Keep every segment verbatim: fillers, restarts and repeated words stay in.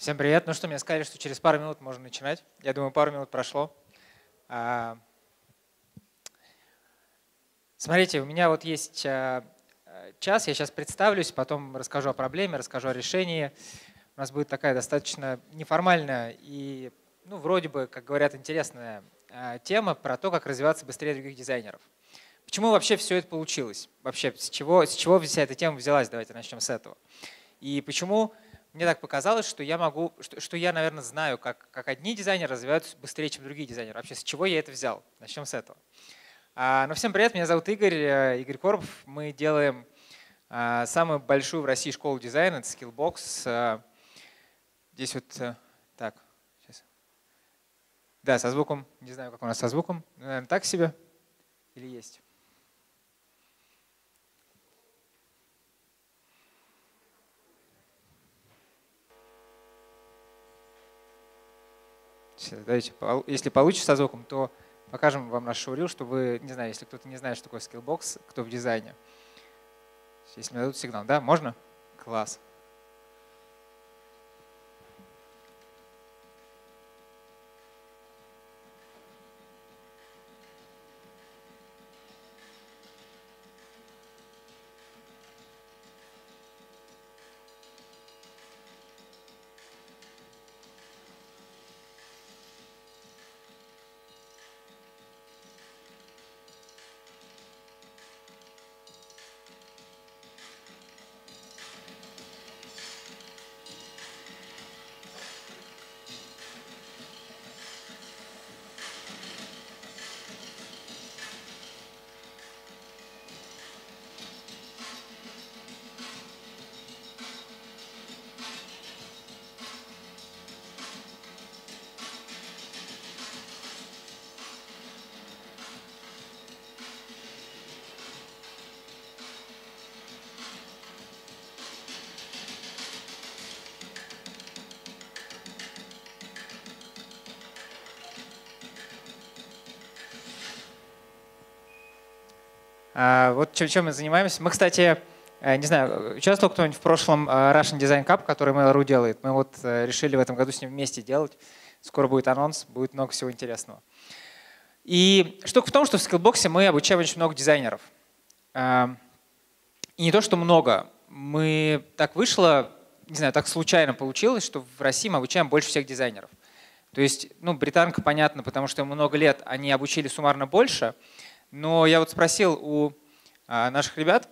Всем привет. Ну что, мне сказали, что через пару минут можно начинать. Я думаю, пару минут прошло. Смотрите, у меня вот есть час, я сейчас представлюсь, потом расскажу о проблеме, расскажу о решении. У нас будет такая достаточно неформальная и, ну, вроде бы, как говорят, интересная тема про то, как развиваться быстрее других дизайнеров. Почему вообще все это получилось? Вообще, с чего, с чего вся эта тема взялась? Давайте начнем с этого. И почему… Мне так показалось, что я могу, что, что я, наверное, знаю, как, как одни дизайнеры развиваются быстрее, чем другие дизайнеры. Вообще, с чего я это взял? Начнем с этого. А, ну, всем привет, меня зовут Игорь, Игорь Коропов. Мы делаем а, самую большую в России школу дизайна, это Skillbox. А, здесь вот а, так, сейчас. Да, со звуком, не знаю, как у нас со звуком. Наверное, так себе или есть? Давайте, если получится со звуком, то покажем вам наш шоурил, чтобы, не знаю, если кто-то не знает, что такое Skillbox, кто в дизайне. Если мне дадут сигнал, да, можно? Класс. Вот чем мы занимаемся. Мы, кстати, не знаю, участвовал кто-нибудь в прошлом Russian Design Cup, который Mail.ru делает. Мы вот решили в этом году с ним вместе делать. Скоро будет анонс, будет много всего интересного. И штука в том, что в Skillbox мы обучаем очень много дизайнеров. И не то, что много. Мы так вышло, не знаю, так случайно получилось, что в России мы обучаем больше всех дизайнеров. То есть, ну, британка, понятно, потому что ему много лет, они обучили суммарно больше. Но я вот спросил у наших ребят,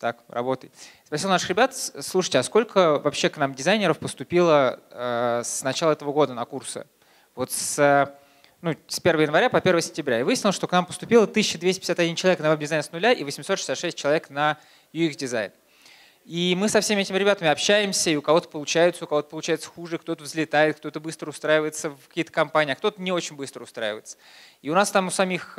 так, работай, спросил наших ребят, слушайте, а сколько вообще к нам дизайнеров поступило с начала этого года на курсы? Вот с, ну, с первого января по первое сентября. И выяснилось, что к нам поступило тысяча двести пятьдесят один человек на веб-дизайн с нуля и восемьсот шестьдесят шесть человек на ю экс-дизайн. И мы со всеми этими ребятами общаемся, и у кого-то получается, у кого-то получается хуже, кто-то взлетает, кто-то быстро устраивается в какие-то компании, а кто-то не очень быстро устраивается. И у нас там у самих…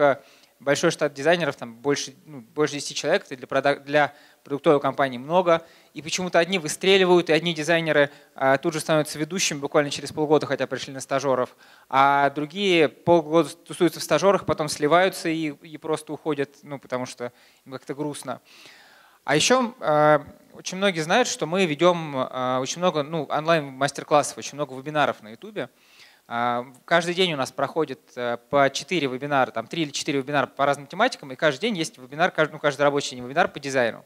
Большой штат дизайнеров, там больше, ну, больше десяти человек, это для, продак, для продуктовой компании много. И почему-то одни выстреливают, и одни дизайнеры а, тут же становятся ведущими буквально через полгода, хотя пришли на стажеров. А другие полгода тусуются в стажерах, потом сливаются и, и просто уходят, ну, потому что им как-то грустно. А еще а, очень многие знают, что мы ведем а, очень много ну, онлайн-мастер-классов, очень много вебинаров на ютубе. Каждый день у нас проходит по четыре вебинара, там три или четыре вебинара по разным тематикам, и каждый день есть вебинар, ну, каждый рабочий день вебинар по дизайну.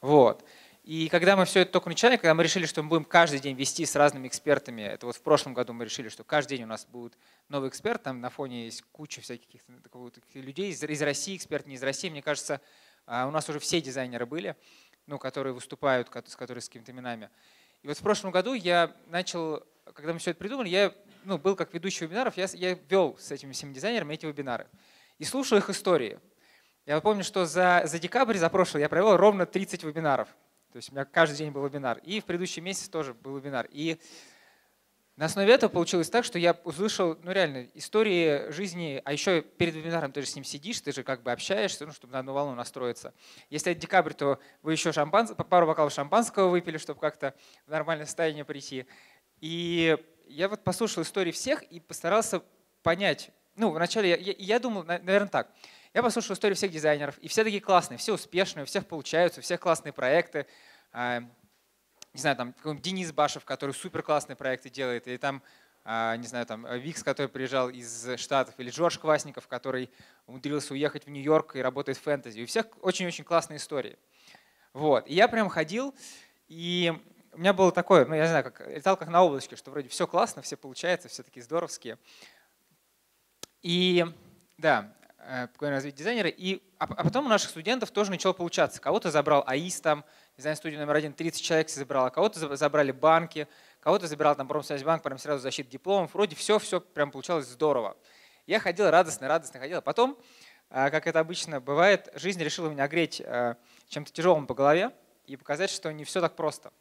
Вот. И когда мы все это только начали, когда мы решили, что мы будем каждый день вести с разными экспертами, это вот в прошлом году мы решили, что каждый день у нас будет новый эксперт, там на фоне есть куча всяких людей из, из России, эксперт не из России, мне кажется, у нас уже все дизайнеры были, ну, которые выступают, с которые с какими-то именами. И вот в прошлом году я начал, когда мы все это придумали, я ну, был как ведущий вебинаров, я, я вел с этими всеми дизайнерами эти вебинары и слушал их истории. Я помню, что за, за декабрь, за прошлый, я провел ровно тридцать вебинаров. То есть у меня каждый день был вебинар. И в предыдущий месяц тоже был вебинар. И на основе этого получилось так, что я услышал, ну реально, истории жизни, а еще перед вебинаром ты же с ним сидишь, ты же как бы общаешься, ну, чтобы на одну волну настроиться. Если это декабрь, то вы еще шампанское, пару бокалов шампанского выпили, чтобы как-то в нормальное состояние прийти. И я вот послушал истории всех и постарался понять. Ну, вначале я, я, я думал, наверное, так. Я послушал истории всех дизайнеров, и все такие классные, все успешные, у всех получаются, у всех классные проекты. не знаю, там какой-нибудь Денис Башев, который супер классные проекты делает, или там, не знаю, там Викс, который приезжал из Штатов, или Джордж Квасников, который умудрился уехать в Нью-Йорк и работает в фэнтези. У всех очень-очень классные истории. Вот. И я прям ходил, и у меня было такое, ну я не знаю, как, летал как на облачке, что вроде все классно, все получается, все такие здоровские. И да, популярное развитие дизайнера. И, а, а потом у наших студентов тоже начало получаться. Кого-то забрал АИС, там, дизайн-студию номер один, тридцать человек забрал, а кого-то забрали банки, кого-то забирал там Промсвязьбанк, прям сразу защита дипломов. Вроде все-все прям получалось здорово. Я ходил радостно-радостно, ходил. А потом, как это обычно бывает, жизнь решила меня огреть чем-то тяжелым по голове и показать, что не все так просто.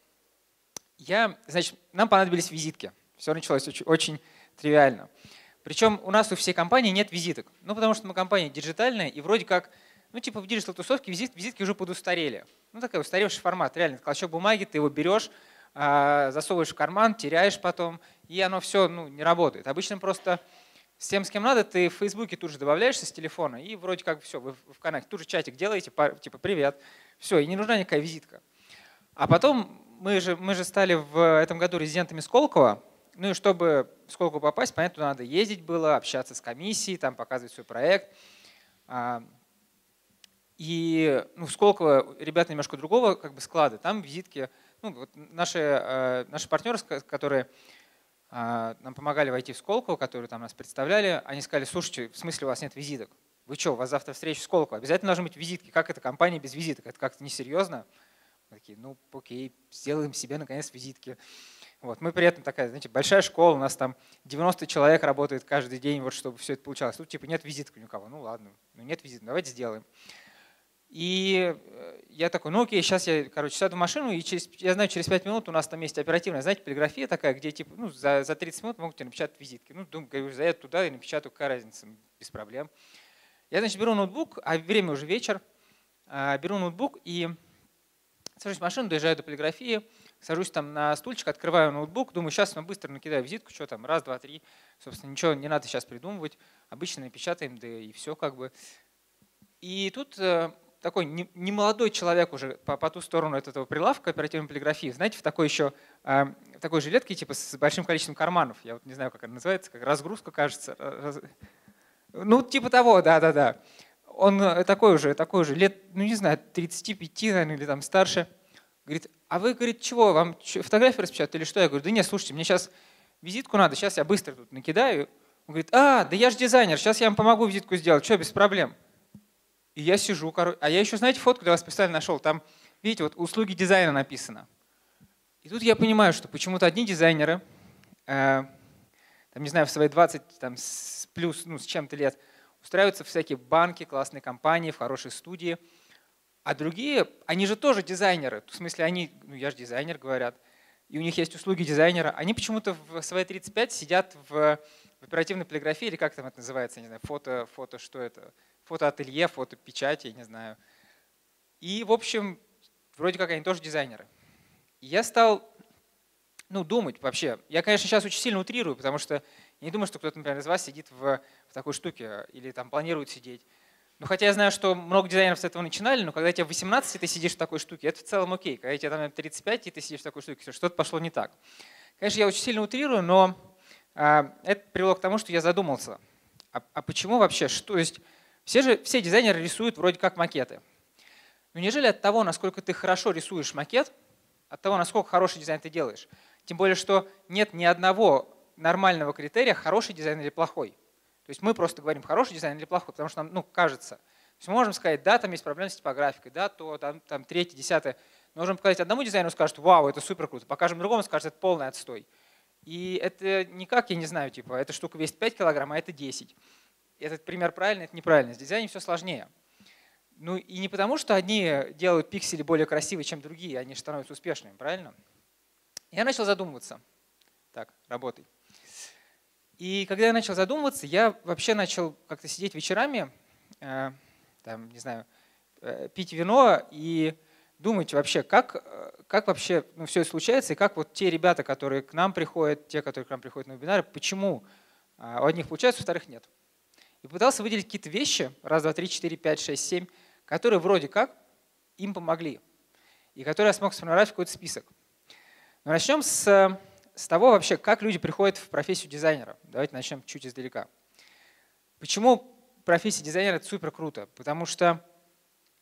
Я, значит, нам понадобились визитки. Все началось очень, очень тривиально. Причем у нас у всей компании нет визиток. Ну, потому что мы компания диджитальная, и вроде как, ну, типа в диджитал тусовке визит, визитки уже подустарели. Ну, такой устаревший формат, реально. Клочок бумаги, ты его берешь, засовываешь в карман, теряешь потом, и оно все, ну, не работает. Обычно просто с тем, с кем надо, ты в Фейсбуке тут же добавляешься с телефона, и вроде как все, вы в коннекте, тут же чатик делаете, типа «Привет». Все, и не нужна никакая визитка. А потом… Мы же, мы же стали в этом году резидентами Сколково. Ну и чтобы в Сколково попасть, понятно, туда надо ездить было, общаться с комиссией, там показывать свой проект. И ну, в Сколково ребята немножко другого как бы склада. Там визитки, ну, вот наши, наши партнеры, которые нам помогали войти в Сколково, которые там нас представляли, они сказали: слушайте, в смысле у вас нет визиток? Вы что, у вас завтра встреча в Сколково? Обязательно должны быть визитки. Как эта компания без визиток? Это как-то несерьезно. Такие, ну окей, сделаем себе наконец визитки. Вот. Мы при этом такая, знаете, большая школа, у нас там девяносто человек работает каждый день, вот чтобы все это получалось. Тут типа нет визитки ни у кого, ну ладно, ну нет визитки, давайте сделаем. И я такой, ну окей, сейчас я, короче, сяду в машину, и через, я знаю, через пять минут у нас там есть оперативная, знаете, полиграфия такая, где типа ну, за, за тридцать минут могут тебе напечатать визитки. Ну, думаю, заеду туда и напечатаю, какая разница, без проблем. Я, значит, беру ноутбук, а время уже вечер, беру ноутбук и… Сажусь в машину, доезжаю до полиграфии, сажусь там на стульчик, открываю ноутбук, думаю, сейчас мы быстро накидаю визитку, что там, раз, два, три. Собственно, ничего не надо сейчас придумывать. Обычно напечатаем, да и все как бы. И тут э, такой немолодой человек уже по, по ту сторону от этого прилавка оперативной полиграфии, знаете, в такой еще, э, в такой жилетке типа с большим количеством карманов. Я вот не знаю, как она называется, как разгрузка, кажется. Раз... Ну, типа того, да-да-да. Он такой уже, такой же, лет, ну не знаю, тридцати пяти, наверное, или там старше. Говорит, а вы, говорит, чего, вам фотографии распечатать или что? Я говорю, да нет, слушайте, мне сейчас визитку надо, сейчас я быстро тут накидаю. Он говорит, а, да я же дизайнер, сейчас я вам помогу визитку сделать, что, без проблем. И я сижу, короче, а я еще, знаете, фотку для вас специально нашел, там, видите, вот услуги дизайна написано. И тут я понимаю, что почему-то одни дизайнеры, э, там, не знаю, в свои двадцать, там, с плюс, ну, с чем-то лет, устраиваются в всякие банки, классные компании, в хорошие студии. А другие, они же тоже дизайнеры. В смысле, они, ну я же дизайнер, говорят. И у них есть услуги дизайнера. Они почему-то в свои тридцать пять сидят в, в оперативной полиграфии, или как там это называется, я не знаю, фото, фото, что это? Фотоателье, фотопечати, я не знаю. И, в общем, вроде как они тоже дизайнеры. И я стал, ну, думать вообще. Я, конечно, сейчас очень сильно утрирую, потому что я не думаю, что кто-то, например, из вас сидит в, в такой штуке или там планирует сидеть. Ну, хотя я знаю, что много дизайнеров с этого начинали, но когда тебе восемнадцать, и ты сидишь в такой штуке, это в целом окей. Когда тебе там тридцать пять, и ты сидишь в такой штуке, что-то пошло не так. Конечно, я очень сильно утрирую, но а, это привело к тому, что я задумался. А, а почему вообще? Что, то есть все же, все дизайнеры рисуют вроде как макеты. Но неужели от того, насколько ты хорошо рисуешь макет, от того, насколько хороший дизайн ты делаешь? Тем более, что нет ни одного нормального критерия, хороший дизайн или плохой. То есть мы просто говорим, хороший дизайн или плохой, потому что нам, ну, кажется. То есть мы можем сказать, да, там есть проблемы с типографикой, да, то там, там третье, десятое. Мы можем показать одному дизайну, скажут, вау, это супер круто. Покажем другому, скажут, это полный отстой. И это никак, я не знаю, типа, эта штука весит пять килограмм, а это десять. Этот пример правильный, это неправильно. С дизайном все сложнее. Ну и не потому, что одни делают пиксели более красивые, чем другие, они же становятся успешными, правильно? Я начал задумываться. Так, работай. И когда я начал задумываться, я вообще начал как-то сидеть вечерами, э, там, не знаю, э, пить вино и думать вообще, как, э, как вообще ну, все это случается, и как вот те ребята, которые к нам приходят, те, которые к нам приходят на вебинары, почему э, у одних получается, у вторых нет. И пытался выделить какие-то вещи, раз, два, три, четыре, пять, шесть, семь, которые вроде как им помогли, и которые я смог сформировать в какой-то список. Но начнем с, с того вообще, как люди приходят в профессию дизайнера. Давайте начнем чуть издалека. Почему профессия дизайнера — это супер круто? Потому что,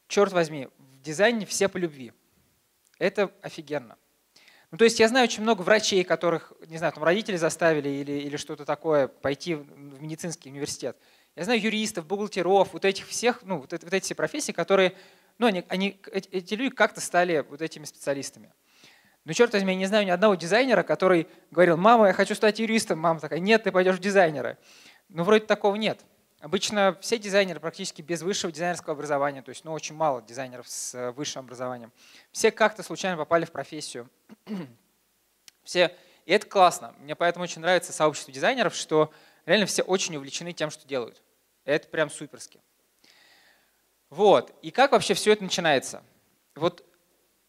черт возьми, в дизайне все по любви. Это офигенно. Ну, то есть я знаю очень много врачей, которых, не знаю, там родители заставили или, или что-то такое, пойти в медицинский университет. Я знаю юристов, бухгалтеров, вот этих всех, ну, вот, это, вот эти все профессии, которые, ну, они, они, эти люди как-то стали вот этими специалистами. Но, черт возьми, я не знаю ни одного дизайнера, который говорил: мама, я хочу стать юристом. Мама такая: нет, ты пойдешь в дизайнеры. Ну, вроде такого нет. Обычно все дизайнеры практически без высшего дизайнерского образования, то есть ну, очень мало дизайнеров с высшим образованием. Все как-то случайно попали в профессию. Все. И это классно. Мне поэтому очень нравится сообщество дизайнеров, что реально все очень увлечены тем, что делают. Это прям суперски. Вот. И как вообще все это начинается? Вот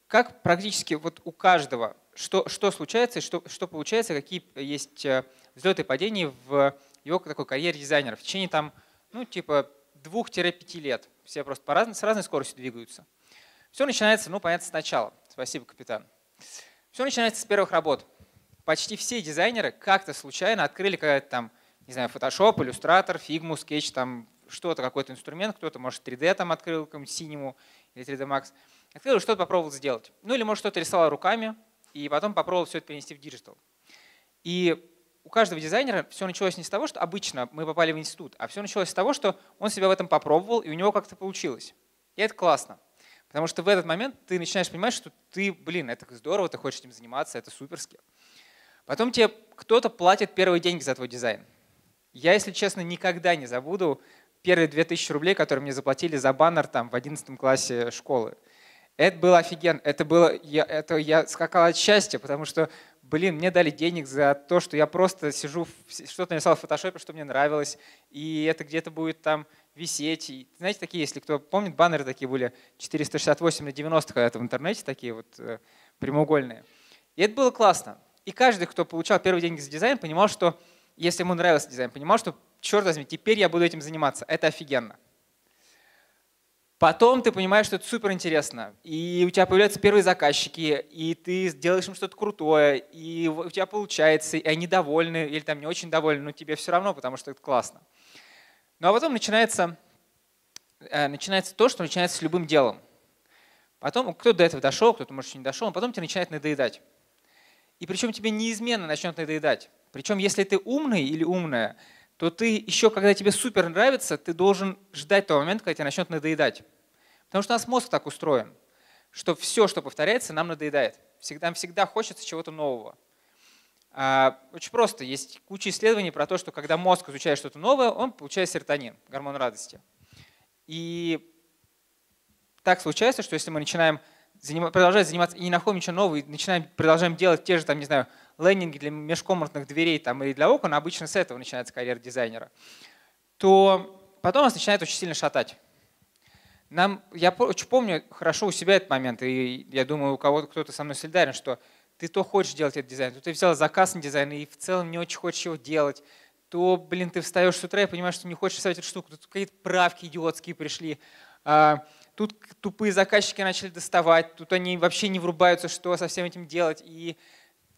как практически вот у каждого, что, что случается и что, что получается, какие есть взлеты и падения в его такой карьере дизайнера в течение там, ну, типа двух-пяти лет. Все просто по разной, с разной скоростью двигаются. Все начинается, ну, понятно, сначала. Спасибо, капитан. Все начинается с первых работ. Почти все дизайнеры как-то случайно открыли какая-то там, не знаю, Photoshop, Illustrator, Figma, Sketch, там что-то, какой-то инструмент. Кто-то, может, три дэ там открыл, какую-нибудь Cinema или три дэ макс. Открыл, что-то попробовал сделать. Ну, или, может, что-то рисовал руками, и потом попробовал все это перенести в диджитал. И у каждого дизайнера все началось не с того, что обычно мы попали в институт, а все началось с того, что он себя в этом попробовал, и у него как-то получилось. И это классно. Потому что в этот момент ты начинаешь понимать, что ты, блин, это здорово, ты хочешь этим заниматься, это суперски. Потом тебе кто-то платит первые деньги за твой дизайн. Я, если честно, никогда не забуду первые две тысячи рублей, которые мне заплатили за баннер там, в одиннадцатом классе школы. Это было офигенно. Это было, я, это я скакал от счастья, потому что, блин, мне дали денег за то, что я просто сижу, что-то нарисовал в фотошопе, что мне нравилось, и это где-то будет там висеть. И, знаете, такие, если кто помнит, баннеры такие были четыреста шестьдесят восемь на девяносто, когда-то в интернете, такие вот прямоугольные. И это было классно. И каждый, кто получал первые деньги за дизайн, понимал, что, если ему нравился дизайн, понимал, что, черт возьми, теперь я буду этим заниматься. Это офигенно. Потом ты понимаешь, что это суперинтересно, и у тебя появляются первые заказчики, и ты делаешь им что-то крутое, и у тебя получается, и они довольны, или там не очень довольны, но тебе все равно, потому что это классно. Ну а потом начинается, начинается то, что начинается с любым делом. Потом кто-то до этого дошел, кто-то, может, еще не дошел, а потом тебе начинает надоедать. И причем тебе неизменно начнет надоедать. Причем если ты умный или умная, то ты еще, когда тебе супер нравится, ты должен ждать того момента, когда тебе начнет надоедать. Потому что у нас мозг так устроен, что все, что повторяется, нам надоедает. Всегда, всегда хочется чего-то нового. А, очень просто. Есть куча исследований про то, что когда мозг изучает что-то новое, он получает серотонин, гормон радости. И так случается, что если мы начинаем заним... продолжать заниматься и не находим ничего нового, и начинаем, продолжаем делать те же, там, не знаю, лендинги для межкомнатных дверей там, или для окон, обычно с этого начинается карьера дизайнера, то потом нас начинает очень сильно шатать. Нам, я очень помню хорошо у себя этот момент, и я думаю, у кого-то кто-то со мной солидарен, что ты то хочешь делать этот дизайн, то ты взял заказ на дизайн и в целом не очень хочешь его делать, то, блин, ты встаешь с утра и понимаешь, что не хочешь ставить эту штуку, тут какие-то правки идиотские пришли, тут тупые заказчики начали доставать, тут они вообще не врубаются, что со всем этим делать, и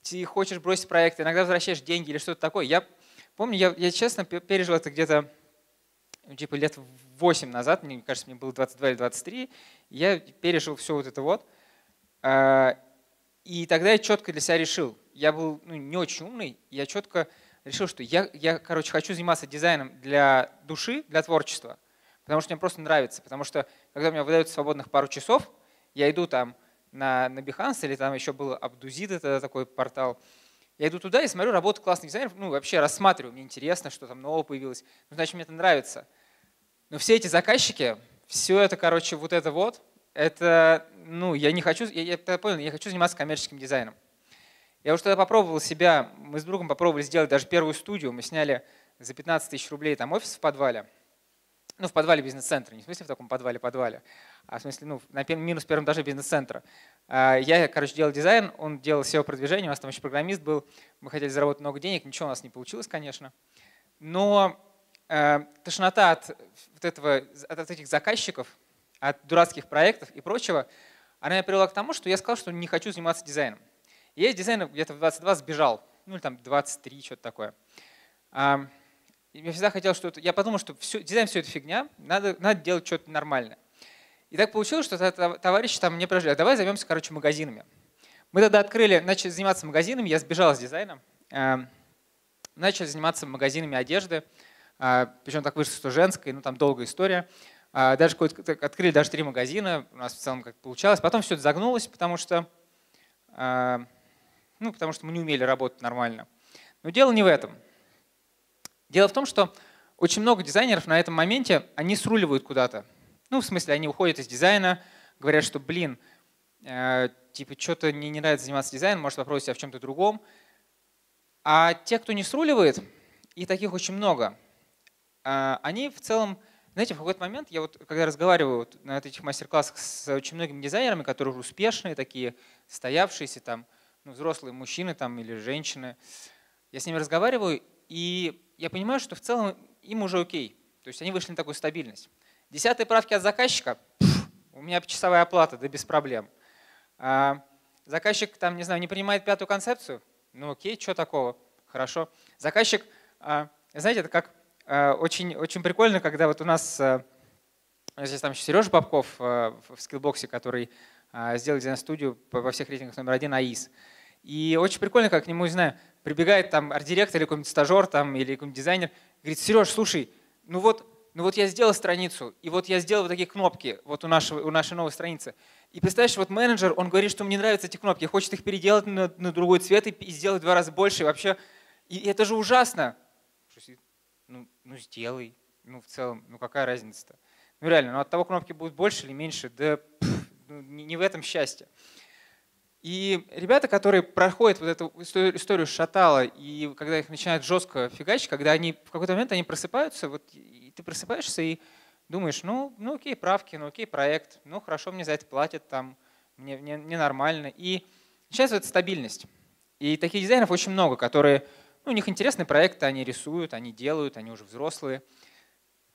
ты хочешь бросить проект, иногда возвращаешь деньги или что-то такое. Я помню, я, я честно пережил это где-то типа лет восемь назад, мне кажется, мне было двадцать два или двадцать три, я пережил все вот это вот. И тогда я четко для себя решил, я был ну, не очень умный, я четко решил, что я, я, короче, хочу заниматься дизайном для души, для творчества, потому что мне просто нравится, потому что когда у меня выдаются свободных пару часов, я иду там, на, на Бихансе, или там еще был Абдузит, это такой портал. Я иду туда и смотрю работу классных дизайнеров, ну вообще рассматриваю, мне интересно, что там нового появилось, ну, значит, мне это нравится. Но все эти заказчики, все это, короче, вот это вот, это, ну, я не хочу, я, я понял, я хочу заниматься коммерческим дизайном. Я уже тогда попробовал себя, мы с другом попробовали сделать даже первую студию, мы сняли за пятнадцать тысяч рублей там офис в подвале, ну, в подвале бизнес-центра, не в смысле в таком подвале-подвале, а в смысле, ну, на минус первом этаже бизнес-центра. Я, короче, делал дизайн, он делал сео-продвижение, у нас там еще программист был, мы хотели заработать много денег, ничего у нас не получилось, конечно. Но э, тошнота от, вот этого, от этих заказчиков, от дурацких проектов и прочего, она меня привела к тому, что я сказал, что не хочу заниматься дизайном. Я из дизайна где-то в двадцать два сбежал, ну или там двадцать три, что-то такое. Я всегда хотел что-то… Я подумал, что все, дизайн все это фигня, надо, надо делать что-то нормальное. И так получилось, что товарищи там мне предложили, а давай займемся, короче, магазинами. Мы тогда открыли, начали заниматься магазинами, я сбежал с дизайном, начали заниматься магазинами одежды, причем так вышло, что женской, ну там долгая история. Даже открыли даже три магазина, у нас в целом как получалось. Потом все это загнулось, потому что, ну, потому что мы не умели работать нормально. Но дело не в этом. Дело в том, что очень много дизайнеров на этом моменте, они сруливают куда-то. Ну, в смысле, они уходят из дизайна, говорят, что, блин, э, типа, что-то мне не нравится заниматься дизайном, может попробовать себя в чем-то другом. А те, кто не сруливает, и таких очень много, э, они в целом… Знаете, в какой-то момент, я вот когда разговариваю вот на этих мастер-классах с очень многими дизайнерами, которые уже успешные такие, состоявшиеся там, ну, взрослые мужчины там или женщины, я с ними разговариваю, и я понимаю, что в целом им уже окей. То есть они вышли на такую стабильность. Десятые правки от заказчика, пфф, у меня часовая оплата, да без проблем. А, заказчик там, не знаю, не принимает пятую концепцию, ну окей, что такого, хорошо. Заказчик, а, знаете, это как… Очень, очень прикольно, когда вот у нас, здесь там еще Сережа Попков в Skillbox, который сделал дизайн-студию во всех рейтингах номер один АИС. И очень прикольно, как к нему, не знаю, прибегает там арт-директор или какой-нибудь стажер там, или какой-нибудь дизайнер, говорит: Сереж, слушай, ну вот, ну вот я сделал страницу, и вот я сделал вот такие кнопки вот у, нашего, у нашей новой страницы. И представляешь, вот менеджер, он говорит, что мне нравятся эти кнопки, хочет их переделать на, на другой цвет и сделать в два раза больше. И вообще, и, и это же ужасно. Ну, ну сделай, ну в целом, ну какая разница-то? Ну реально, ну от того кнопки будут больше или меньше, да пфф, ну, не, не в этом счастье. И ребята, которые проходят вот эту историю шатала, и когда их начинают жестко фигачить, когда они в какой-то момент они просыпаются, вот и ты просыпаешься и думаешь, ну, ну окей, правки, ну окей, проект, ну хорошо, мне за это платят, там, мне, мне, мне нормально. И сейчас вот стабильность. И таких дизайнеров очень много, которые… Ну, у них интересные проекты, они рисуют, они делают, они уже взрослые.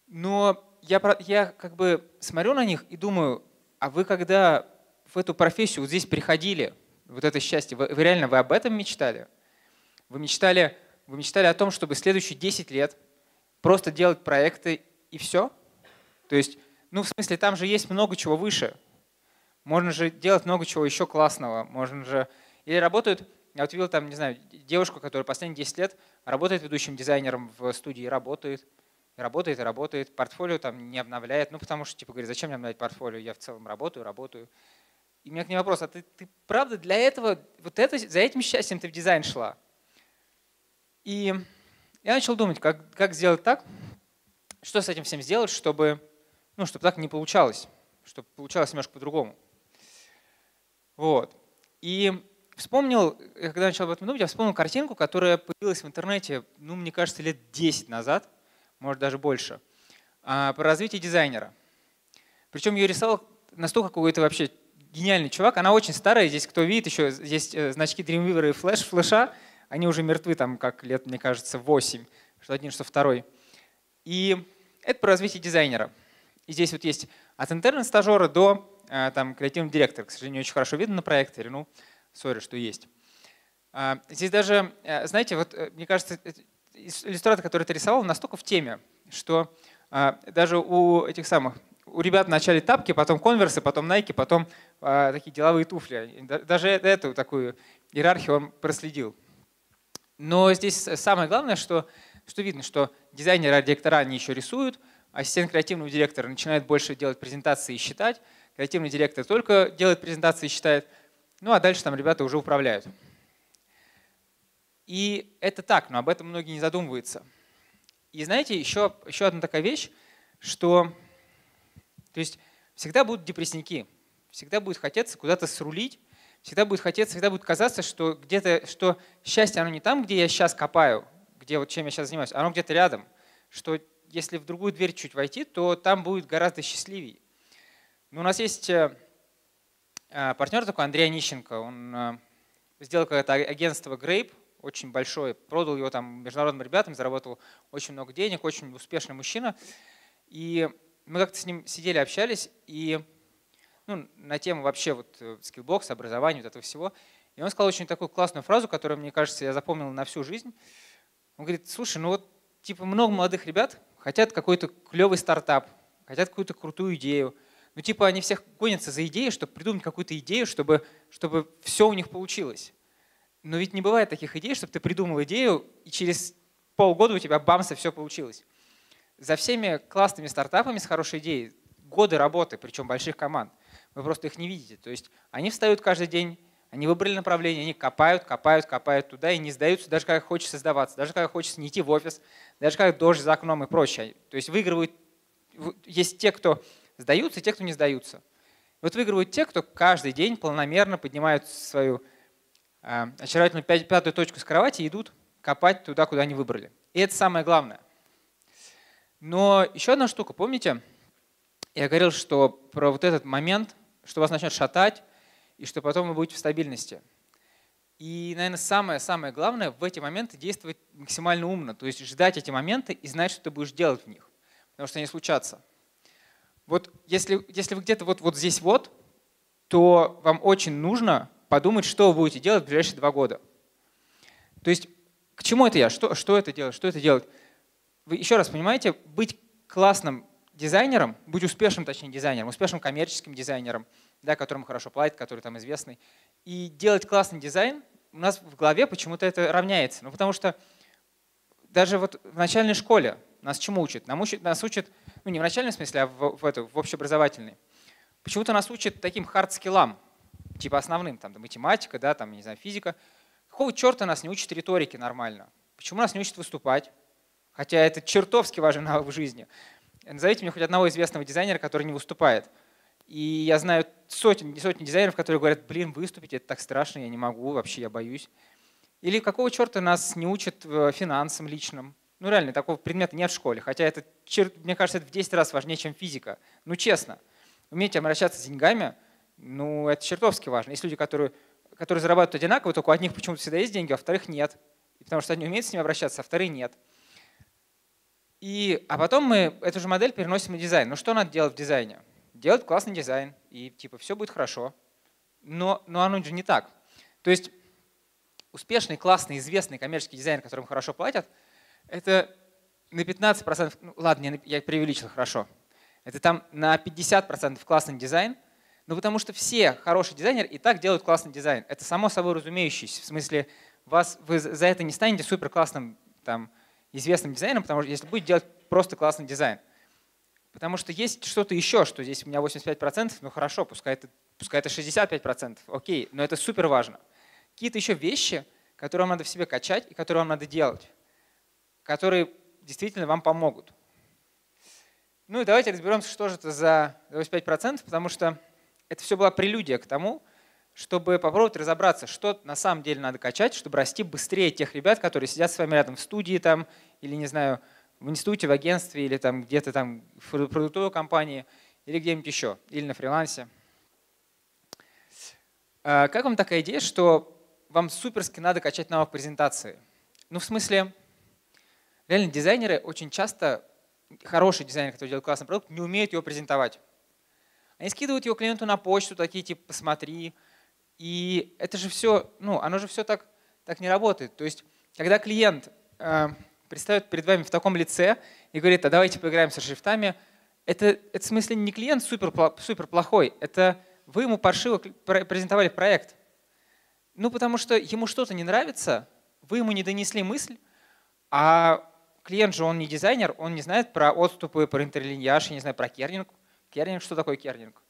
Но я, я как бы смотрю на них и думаю, а вы когда в эту профессию вот здесь приходили, вот это счастье, вы, вы реально вы об этом мечтали? Вы мечтали, вы мечтали о том, чтобы следующие десять лет просто делать проекты и все? То есть, ну в смысле, там же есть много чего выше. Можно же делать много чего еще классного. Можно же… Или работают… Я вот видел там, не знаю, девушку, которая последние десять лет работает ведущим дизайнером в студии, работает, работает и работает, портфолио там не обновляет, ну потому что, типа, говорит, зачем мне обновлять портфолио, я в целом работаю, работаю. И у меня к ней вопрос, а ты, ты правда для этого, вот это, за этим счастьем ты в дизайн шла? И я начал думать, как, как сделать так, что с этим всем сделать, чтобы, ну, чтобы так не получалось, чтобы получалось немножко по-другому. Вот. И… Вспомнил, когда начал об этом думать, я вспомнил картинку, которая появилась в интернете, ну, мне кажется, лет десять назад, может даже больше, про развитие дизайнера. Причем ее рисовал настолько какой-то вообще гениальный чувак. Она очень старая, здесь кто видит, еще здесь значки Dreamweaver и Flash, Флэша, они уже мертвы там как лет, мне кажется, восемь, что один, что второй. И это про развитие дизайнера. И здесь вот есть от интерн-стажера до там, креативного директора. К сожалению, не очень хорошо видно на проекторе, ну… Сори, что есть. Здесь даже, знаете, вот мне кажется, иллюстратор, который ты рисовал, настолько в теме, что даже у этих самых, у ребят вначале тапки, потом конверсы, потом найки, потом такие деловые туфли. Даже эту такую иерархию он проследил. Но здесь самое главное, что, что видно, что дизайнеры, директора, они еще рисуют, ассистент креативного директора начинает больше делать презентации и считать, креативный директор только делает презентации и считает. Ну а дальше там ребята уже управляют. И это так, но об этом многие не задумываются. И знаете, еще, еще одна такая вещь, что то есть, всегда будут депрессники, всегда будет хотеться куда-то срулить, всегда будет хотеться, всегда будет казаться, что где-то, что счастье оно не там, где я сейчас копаю, где вот чем я сейчас занимаюсь, оно где-то рядом. Что если в другую дверь чуть войти, то там будет гораздо счастливее. Но у нас есть… партнер такой Андрей Нищенко, он сделал какое-то агентство Грейп, очень большое, продал его там международным ребятам, заработал очень много денег, очень успешный мужчина. И мы как-то с ним сидели, общались и, ну, на тему вообще вот скиллбокса, образования, вот этого всего. И он сказал очень такую классную фразу, которую, мне кажется, я запомнил на всю жизнь. Он говорит, слушай, ну вот типа много молодых ребят хотят какой-то клевый стартап, хотят какую-то крутую идею. Ну типа они всех гонятся за идеей, чтобы придумать какую-то идею, чтобы, чтобы все у них получилось. Но ведь не бывает таких идей, чтобы ты придумал идею, и через полгода у тебя бамса все получилось. За всеми классными стартапами с хорошей идеей годы работы, причем больших команд. Вы просто их не видите. То есть они встают каждый день, они выбрали направление, они копают, копают, копают туда и не сдаются, даже когда хочется сдаваться, даже когда хочется не идти в офис, даже когда дождь за окном и прочее. То есть выигрывают, есть те, кто сдаются, и те, кто не сдаются. Вот выигрывают те, кто каждый день планомерно поднимают свою э, очаровательную пятую точку с кровати и идут копать туда, куда они выбрали. И это самое главное. Но еще одна штука, помните, я говорил, что про вот этот момент, что вас начнет шатать, и что потом вы будете в стабильности. И, наверное, самое-самое главное в эти моменты действовать максимально умно, то есть ждать эти моменты и знать, что ты будешь делать в них, потому что они случатся. Вот если, если вы где-то вот, вот здесь вот, то вам очень нужно подумать, что вы будете делать в ближайшие два года. То есть к чему это я? Что, что это делать? Что это делать? Вы еще раз понимаете, быть классным дизайнером, быть успешным, точнее, дизайнером, успешным коммерческим дизайнером, да, которому хорошо платят, который там известный, и делать классный дизайн, у нас в голове почему-то это равняется. Ну, потому что даже вот в начальной школе нас чему учат? Нам учат нас учат, ну не в начальном смысле, а в, в, эту, в общеобразовательной. Почему-то нас учат таким хард-скиллам, типа основным, там, математика, да, там, не знаю, физика. Какого черта нас не учат риторики нормально? Почему нас не учат выступать? Хотя это чертовски важен навык в жизни. Назовите мне хоть одного известного дизайнера, который не выступает. И я знаю сотни, сотни дизайнеров, которые говорят, блин, выступить, это так страшно, я не могу, вообще я боюсь. Или какого черта нас не учат финансам личным? Ну реально, такого предмета нет в школе, хотя это, мне кажется, это в десять раз важнее, чем физика. Ну честно, уметь обращаться с деньгами, ну это чертовски важно. Есть люди, которые, которые зарабатывают одинаково, только у одних почему-то всегда есть деньги, а у вторых нет. Потому что одни умеют с ними обращаться, а вторые нет. И, а потом мы эту же модель переносим на дизайн. Ну что надо делать в дизайне? Делать классный дизайн, и типа все будет хорошо. Но, но оно же не так. То есть успешный, классный, известный коммерческий дизайн, которому хорошо платят, это на пятнадцать процентов, ну, ладно, я преувеличил, хорошо. Это там на пятьдесят процентов классный дизайн, но потому что все хорошие дизайнеры и так делают классный дизайн. Это само собой разумеющееся. В смысле, вас, вы за это не станете супер классным там, известным дизайном, потому что если будете делать просто классный дизайн. Потому что есть что-то еще, что здесь у меня восемьдесят пять процентов, ну хорошо, пускай это, пускай это шестьдесят пять процентов, окей, но это супер важно. Какие-то еще вещи, которые вам надо в себе качать и которые вам надо делать, которые действительно вам помогут. Ну и давайте разберемся, что же это за восемьдесят пять процентов, потому что это все была прелюдия к тому, чтобы попробовать разобраться, что на самом деле надо качать, чтобы расти быстрее тех ребят, которые сидят с вами рядом в студии там, или, не знаю, в институте, в агентстве, или там где-то там в продуктовой компании, или где-нибудь еще, или на фрилансе. Как вам такая идея, что вам суперски надо качать навык презентации? Ну в смысле… Реально, дизайнеры очень часто, хороший дизайнер, который делает классный продукт, не умеют его презентовать. Они скидывают его клиенту на почту, такие типа «посмотри». И это же все, ну, оно же все так, так не работает. То есть, когда клиент э, предстает перед вами в таком лице и говорит, а давайте поиграем со шрифтами, это, это в смысле не клиент супер, супер плохой, это вы ему паршиво презентовали проект. Ну, потому что ему что-то не нравится, вы ему не донесли мысль, а… Клиент же, он не дизайнер, он не знает про отступы, про интерлиньяж, я не знаю, про кернинг. Кернинг, что такое кернинг?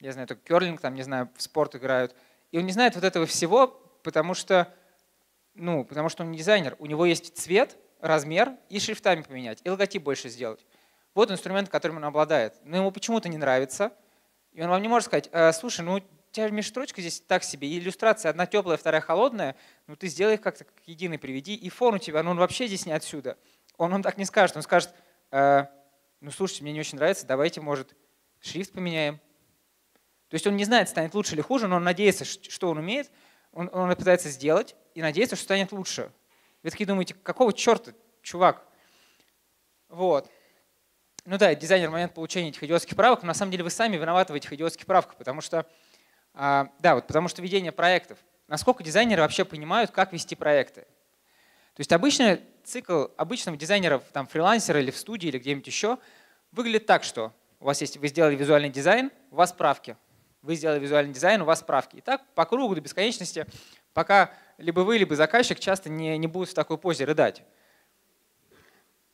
Я знаю, только керлинг, там, не знаю, в спорт играют. И он не знает вот этого всего, потому что, ну, потому что он не дизайнер. У него есть цвет, размер и шрифтами поменять, и логотип больше сделать. Вот инструмент, которым он обладает. Но ему почему-то не нравится. И он вам не может сказать, э, слушай, ну у тебя межстрочка здесь так себе, и иллюстрация одна теплая, вторая холодная, ну ты сделай их как-то как единый, приведи, и фон у тебя, ну он вообще здесь не отсюда. Он вам так не скажет. Он скажет, э, ну слушайте, мне не очень нравится, давайте, может, шрифт поменяем. То есть он не знает, станет лучше или хуже, но он надеется, что он умеет, он, он пытается сделать и надеется, что станет лучше. Вы такие думаете, какого черта, чувак? Вот. Ну да, дизайнер в момент получения этих идиотских правок, но на самом деле вы сами виноваты в этих идиотских правках, потому что, э, да, вот, потому что ведение проектов, насколько дизайнеры вообще понимают, как вести проекты. То есть обычный цикл обычных дизайнеров, там, фрилансера или в студии, или где-нибудь еще, выглядит так, что у вас есть, вы сделали визуальный дизайн, у вас правки. Вы сделали визуальный дизайн, у вас правки. И так по кругу до бесконечности, пока либо вы, либо заказчик часто не, не будут в такой позе рыдать.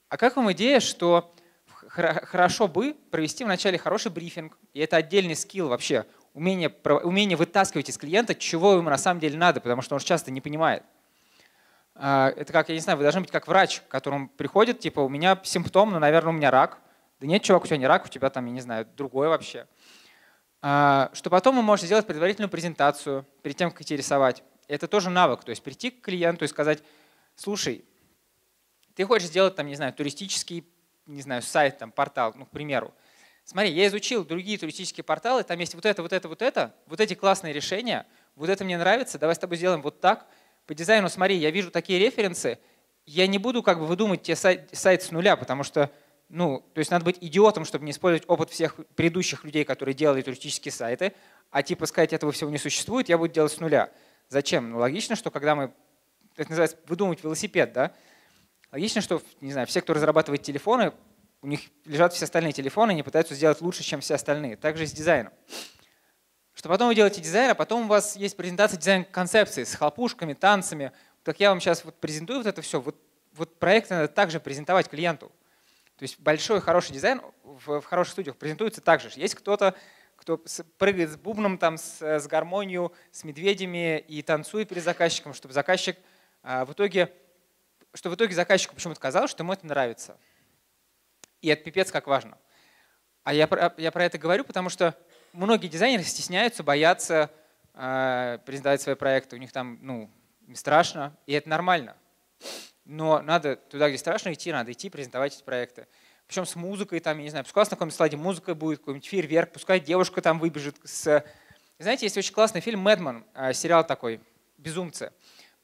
А как вам идея, что хорошо бы провести вначале хороший брифинг, и это отдельный скилл вообще, умение, умение вытаскивать из клиента, чего ему на самом деле надо, потому что он часто не понимает. Это как, я не знаю, вы должны быть как врач, к которому приходит, типа, у меня симптом, но, наверное, у меня рак. Да нет, чувак, у тебя не рак, у тебя там, я не знаю, другое вообще. Что потом вы можете сделать предварительную презентацию перед тем, как идти рисовать. Это тоже навык, то есть прийти к клиенту и сказать, слушай, ты хочешь сделать, там, не знаю, туристический, не знаю, сайт, там, портал, ну, к примеру. Смотри, я изучил другие туристические порталы, там есть вот это, вот это, вот это, вот эти классные решения, вот это мне нравится, давай с тобой сделаем вот так. По дизайну, смотри, я вижу такие референсы, я не буду как бы выдумывать те сайт, сайт с нуля, потому что, ну, то есть надо быть идиотом, чтобы не использовать опыт всех предыдущих людей, которые делали туристические сайты, а типа сказать, этого всего не существует, я буду делать с нуля. Зачем? Ну, логично, что когда мы, это называется выдумывать велосипед, да, логично, что, не знаю, все, кто разрабатывает телефоны, у них лежат все остальные телефоны, они пытаются сделать лучше, чем все остальные. Также и с дизайном. Что потом вы делаете дизайн, а потом у вас есть презентация дизайн-концепции с хлопушками, танцами. Как я вам сейчас вот презентую вот это все, вот, вот проект надо также презентовать клиенту. То есть большой хороший дизайн в, в хороших студиях презентуется также. Есть кто-то, кто прыгает с бубном, там, с, с гармонией, с медведями и танцует перед заказчиком, чтобы заказчик а, в итоге, что в итоге заказчику почему-то казалось, что ему это нравится. И это пипец как важно. А я про, я про это говорю, потому что многие дизайнеры стесняются, боятся э, презентовать свои проекты. У них там, ну, страшно, и это нормально. Но надо туда, где страшно, идти, надо идти презентовать эти проекты. Причем с музыкой, там, я не знаю, пускай у вас на каком-нибудь слайде музыка будет, какой-нибудь фейерверк, пускай девушка там выбежит. С... Знаете, есть очень классный фильм «Мэдман», э, сериал такой, «Безумцы»,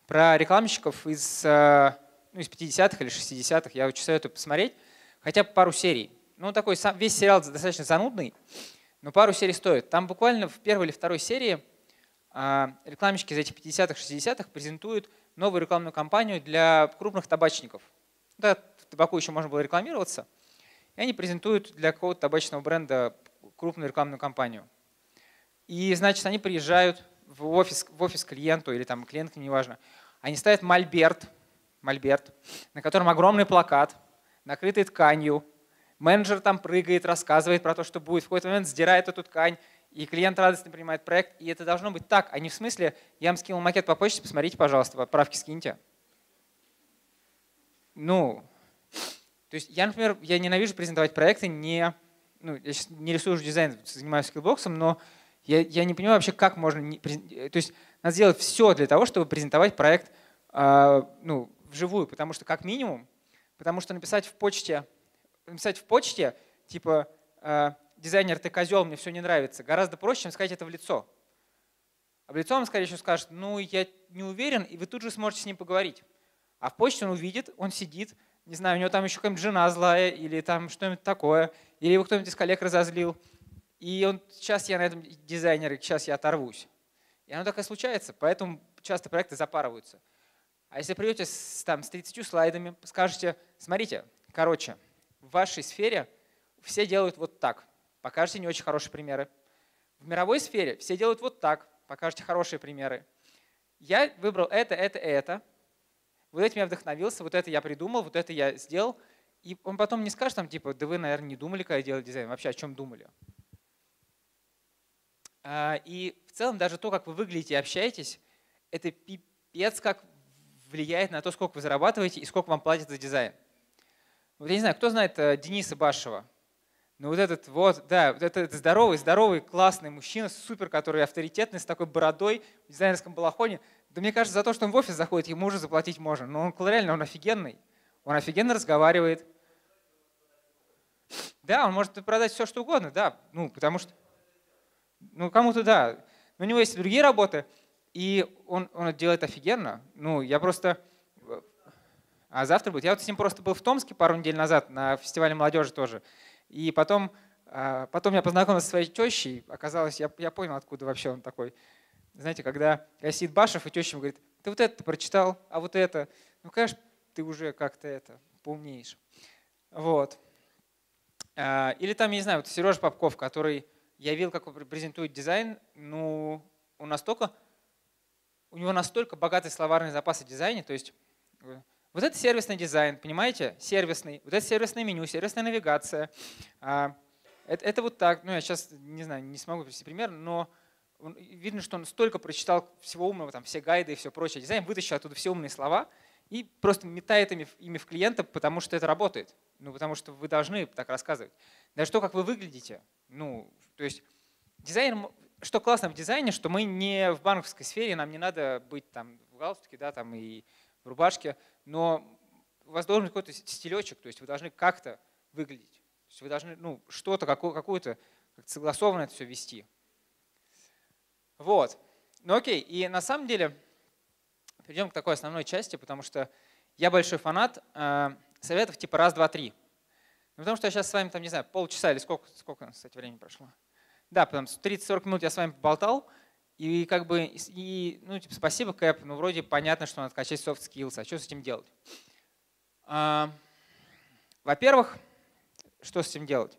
про рекламщиков из, э, ну, из пятидесятых или шестидесятых. Я очень советую посмотреть, хотя бы пару серий. Ну, такой сам, весь сериал достаточно занудный. Но пару серий стоит. Там буквально в первой или второй серии рекламщики из этих пятидесятых, шестидесятых презентуют новую рекламную кампанию для крупных табачников. Да, в табаку еще можно было рекламироваться. И они презентуют для какого-то табачного бренда крупную рекламную кампанию. И, значит, они приезжают в офис, в офис клиенту или там клиентке, неважно. Они ставят мольберт, мольберт, на котором огромный плакат, накрытый тканью. Менеджер там прыгает, рассказывает про то, что будет. В какой-то момент сдирает эту ткань, и клиент радостно принимает проект. И это должно быть так, а не в смысле, я вам скинул макет по почте, посмотрите, пожалуйста, правки скиньте. Ну, то есть я, например, я ненавижу презентовать проекты, не, ну, я сейчас не рисую уже дизайн, занимаюсь Skillbox'ом, но я, я не понимаю вообще, как можно… Не, то есть надо сделать все для того, чтобы презентовать проект э, ну, вживую, потому что как минимум, потому что написать в почте… Написать в почте, типа, дизайнер, ты козел, мне все не нравится, гораздо проще, чем сказать это в лицо. А в лицо он, скорее всего, скажет, ну, я не уверен, и вы тут же сможете с ним поговорить. А в почте он увидит, он сидит, не знаю, у него там еще какая-нибудь жена злая, или там что-нибудь такое, или его кто-нибудь из коллег разозлил. И он, сейчас я на этом дизайнер, сейчас я оторвусь. И оно так и случается, поэтому часто проекты запарываются. А если придете с, там, с тридцатью слайдами, скажете, смотрите, короче, в вашей сфере все делают вот так. Покажите не очень хорошие примеры. В мировой сфере все делают вот так. Покажите хорошие примеры. Я выбрал это, это, это. Вот этим я вдохновился, вот это я придумал, вот это я сделал. И он потом не скажет, там, типа, да вы, наверное, не думали, когда делали дизайн. Вообще, о чем думали? И в целом даже то, как вы выглядите и общаетесь, это пипец как влияет на то, сколько вы зарабатываете и сколько вам платят за дизайн. Вот я не знаю, кто знает Дениса Башева? Ну вот этот вот, да, вот этот здоровый, здоровый, классный мужчина, супер, который авторитетный, с такой бородой, в дизайнерском балахоне. Да мне кажется, за то, что он в офис заходит, ему уже заплатить можно. Но он реально, он офигенный. Он офигенно разговаривает. Да, он может продать все, что угодно, да. Ну, потому что… Ну, кому-то да. Но у него есть другие работы, и он, он это делает офигенно. Ну, я просто… А завтра будет. Я вот с ним просто был в Томске пару недель назад на фестивале молодежи тоже. И потом, потом я познакомился со своей тещей. Оказалось, я, я понял, откуда вообще он такой. Знаете, когда сидит Башев и теща ему говорит, ты вот это прочитал, а вот это. Ну, конечно, ты уже как-то это поумнеешь. Вот. Или там, я не знаю, вот Сережа Попков, который, я видел, как он презентует дизайн, ну, он настолько, у него настолько богатый словарный запас о дизайне, то есть вот это сервисный дизайн, понимаете, сервисный, вот это сервисное меню, сервисная навигация, это, это вот так, ну, я сейчас, не знаю, не смогу привести пример, но он, видно, что он столько прочитал всего умного, там, все гайды и все прочее, дизайн, вытащил оттуда все умные слова и просто метает ими, ими в клиента, потому что это работает. Ну, потому что вы должны так рассказывать. Даже то, как вы выглядите. Ну, то есть дизайн, что классно в дизайне, что мы не в банковской сфере, нам не надо быть там в галстуке, да, там и в рубашке, но у вас должен быть какой-то стилечек, то есть вы должны как-то выглядеть. То есть вы должны, ну, что-то, какую-то как-то согласованно это все вести. Вот. Ну окей, и на самом деле перейдем к такой основной части, потому что я большой фанат советов типа раз, два, три. Ну, потому что я сейчас с вами, там, не знаю, полчаса или сколько, сколько, кстати, времени прошло. Да, потому что тридцать-сорок минут я с вами поболтал. И как бы, и, ну, типа, спасибо, Кэп, ну, вроде понятно, что надо качать soft skills, а что с этим делать? А, во-первых, что с этим делать?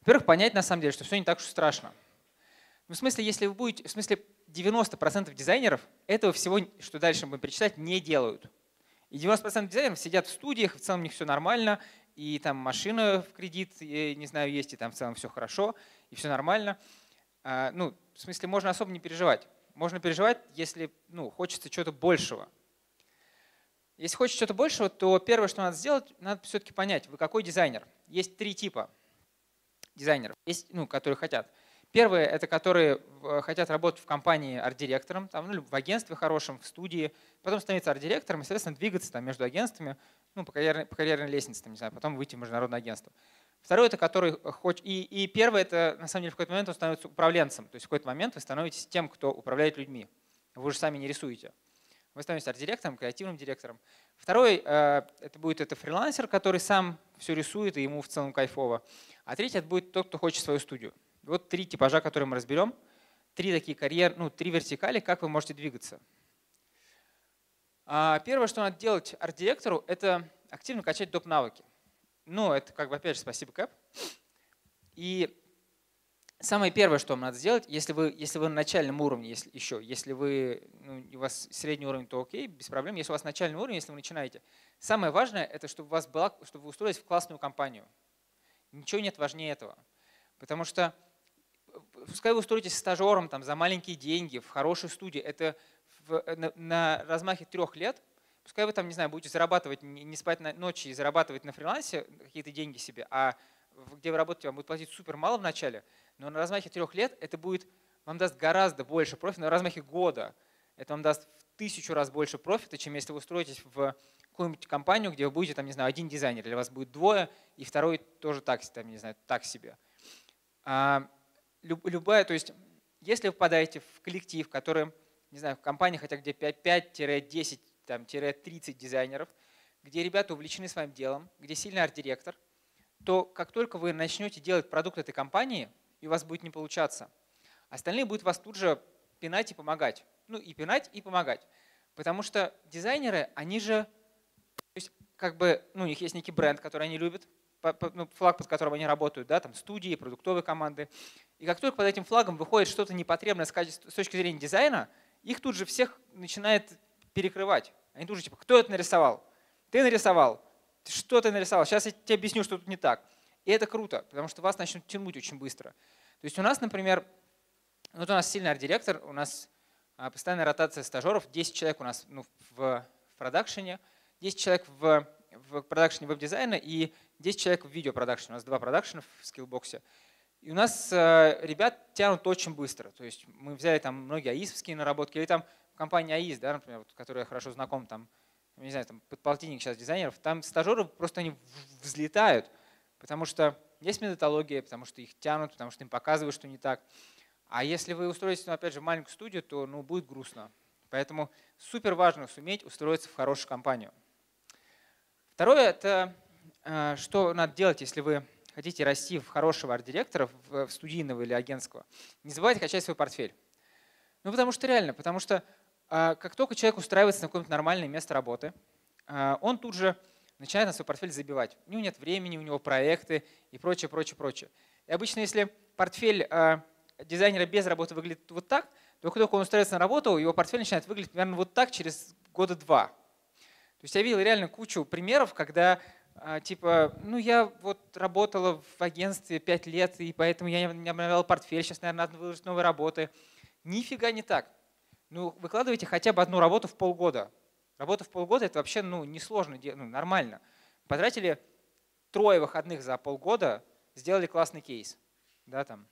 Во-первых, понять на самом деле, что все не так уж страшно. Ну, в смысле, если вы будете, в смысле, девяносто процентов дизайнеров этого всего, что дальше мы будем перечислять, не делают. И девяносто процентов дизайнеров сидят в студиях, в целом у них все нормально, и там машина в кредит, не знаю, есть, и там в целом все хорошо, и все нормально. А, ну, в смысле, можно особо не переживать. Можно переживать, если, ну, хочется чего-то большего. Если хочется чего-то большего, то первое, что надо сделать, надо все-таки понять, вы какой дизайнер. Есть три типа дизайнеров, есть, ну, которые хотят. Первые — это которые хотят работать в компании арт-директором, там, ну, в агентстве хорошем, в студии, потом становиться арт-директором и, соответственно, двигаться там между агентствами, ну, по карьерной, по карьерной лестнице, там, не знаю, потом выйти в международное агентство. Второй — это который хочет… И, и первое — это, на самом деле, в какой-то момент он становится управленцем. То есть в какой-то момент вы становитесь тем, кто управляет людьми. Вы же сами не рисуете. Вы становитесь арт-директором, креативным директором. Второй э, — это будет это фрилансер, который сам все рисует, и ему в целом кайфово. А третий — это будет тот, кто хочет свою студию. Вот три типажа, которые мы разберем, три такие карьеры, ну, три вертикали, как вы можете двигаться. Первое, что надо делать арт-директору, это активно качать доп. Навыки. Ну, это как бы, опять же, спасибо, Кэп. И самое первое, что вам надо сделать, если вы, если вы на начальном уровне, если еще, если вы, ну, у вас средний уровень, то окей, без проблем. Если у вас начальный уровень, если вы начинаете, самое важное — это чтобы у вас была, чтобы вы устроились в классную компанию. Ничего нет важнее этого. Потому что пускай вы устроитесь стажером там, за маленькие деньги в хорошей студии, это в, на, на размахе трех лет, пускай вы там, не знаю, будете зарабатывать, не спать на ночи и зарабатывать на фрилансе какие-то деньги себе, а где вы работаете, вам будет платить супер мало в начале, но на размахе трех лет это будет, вам даст гораздо больше профита, на размахе года это вам даст в тысячу раз больше профита, чем если вы устроитесь в какую-нибудь компанию, где вы будете, там, не знаю, один дизайнер, или у вас будет двое, и второй тоже так, там, не знаю, так себе. Любая, то есть, если вы попадаете в коллектив, который, не знаю, в компании хотя где пять-десять-тридцать дизайнеров, где ребята увлечены своим делом, где сильный арт-директор, то как только вы начнете делать продукт этой компании, и у вас будет не получаться, остальные будут вас тут же пинать и помогать. Ну и пинать, и помогать. Потому что дизайнеры, они же, то есть, как бы, ну, у них есть некий бренд, который они любят, флаг, под которым они работают, да, там студии, продуктовые команды. И как только под этим флагом выходит что-то непотребное с точки зрения дизайна, их тут же всех начинает перекрывать. Они тут же типа, кто это нарисовал? Ты нарисовал? Что ты нарисовал? Сейчас я тебе объясню, что тут не так. И это круто, потому что вас начнут тянуть очень быстро. То есть у нас, например, вот у нас сильный арт-директор, у нас постоянная ротация стажеров, десять человек у нас, ну, в продакшене, десять человек в в продакшене веб-дизайна и десять человек в видеопродакшене. У нас два продакшена в Skillbox. И у нас э, ребят тянут очень быстро. То есть мы взяли там многие аисовские наработки, или там компания АИС, да, например, вот, которая хорошо знаком, там, не знаю, там подполтинник сейчас дизайнеров, там стажеры просто они взлетают, потому что есть методология, потому что их тянут, потому что им показывают, что не так. А если вы устроитесь, ну, опять же, в маленькую студию, то, ну, будет грустно. Поэтому супер важно суметь устроиться в хорошую компанию. Второе — это что надо делать, если вы хотите расти в хорошего арт-директора, в студийного или агентского. Не забывайте качать свой портфель. Ну, потому что реально, потому что как только человек устраивается на какое-то нормальное место работы, он тут же начинает на свой портфель забивать. У него нет времени, у него проекты и прочее, прочее, прочее. И обычно, если портфель дизайнера без работы выглядит вот так, то как только он устраивается на работу, его портфель начинает выглядеть примерно вот так через года два. То есть я видел реально кучу примеров, когда типа, ну я вот работала в агентстве пять лет, и поэтому я не обновляла портфель, сейчас, наверное, надо выложить новые работы. Нифига не так. Ну, выкладывайте хотя бы одну работу в полгода. Работа в полгода — это вообще ну, несложно, ну, нормально. Потратили трое выходных за полгода, сделали классный кейс. Да, там.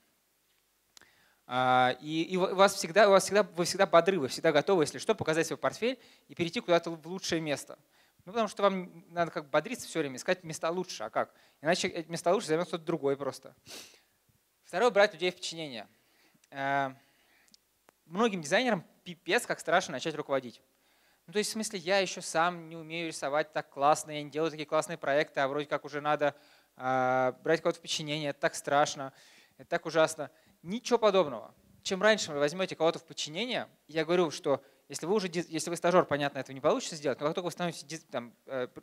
А, и и у вас всегда, у вас всегда, вы всегда бодры, вы всегда готовы, если что, показать свой портфель и перейти куда-то в лучшее место. Ну, потому что вам надо как бодриться все время, искать места лучше. А как? Иначе эти места лучше займет кто-то другой просто. Второе — брать людей в подчинение. А, многим дизайнерам пипец, как страшно начать руководить. Ну, то есть, в смысле, я еще сам не умею рисовать так классно, я не делаю такие классные проекты, а вроде как уже надо э, брать кого-то в подчинение, это так страшно, это так ужасно. Ничего подобного. Чем раньше вы возьмете кого-то в подчинение, я говорю, что если вы уже, если вы стажер, понятно, этого не получится сделать, но как только вы становитесь там,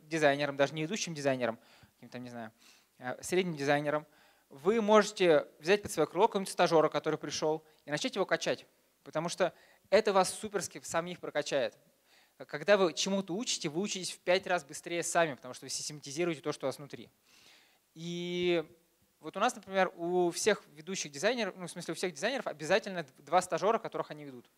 дизайнером, даже не ведущим дизайнером, каким-то, не знаю, средним дизайнером, вы можете взять под свое крыло какого-нибудь стажера, который пришел, и начать его качать, потому что это вас суперски самих прокачает. Когда вы чему-то учите, вы учитесь в пять раз быстрее сами, потому что вы систематизируете то, что у вас внутри. И вот у нас, например, у всех ведущих дизайнеров, ну, в смысле у всех дизайнеров обязательно два стажера, которых они ведут.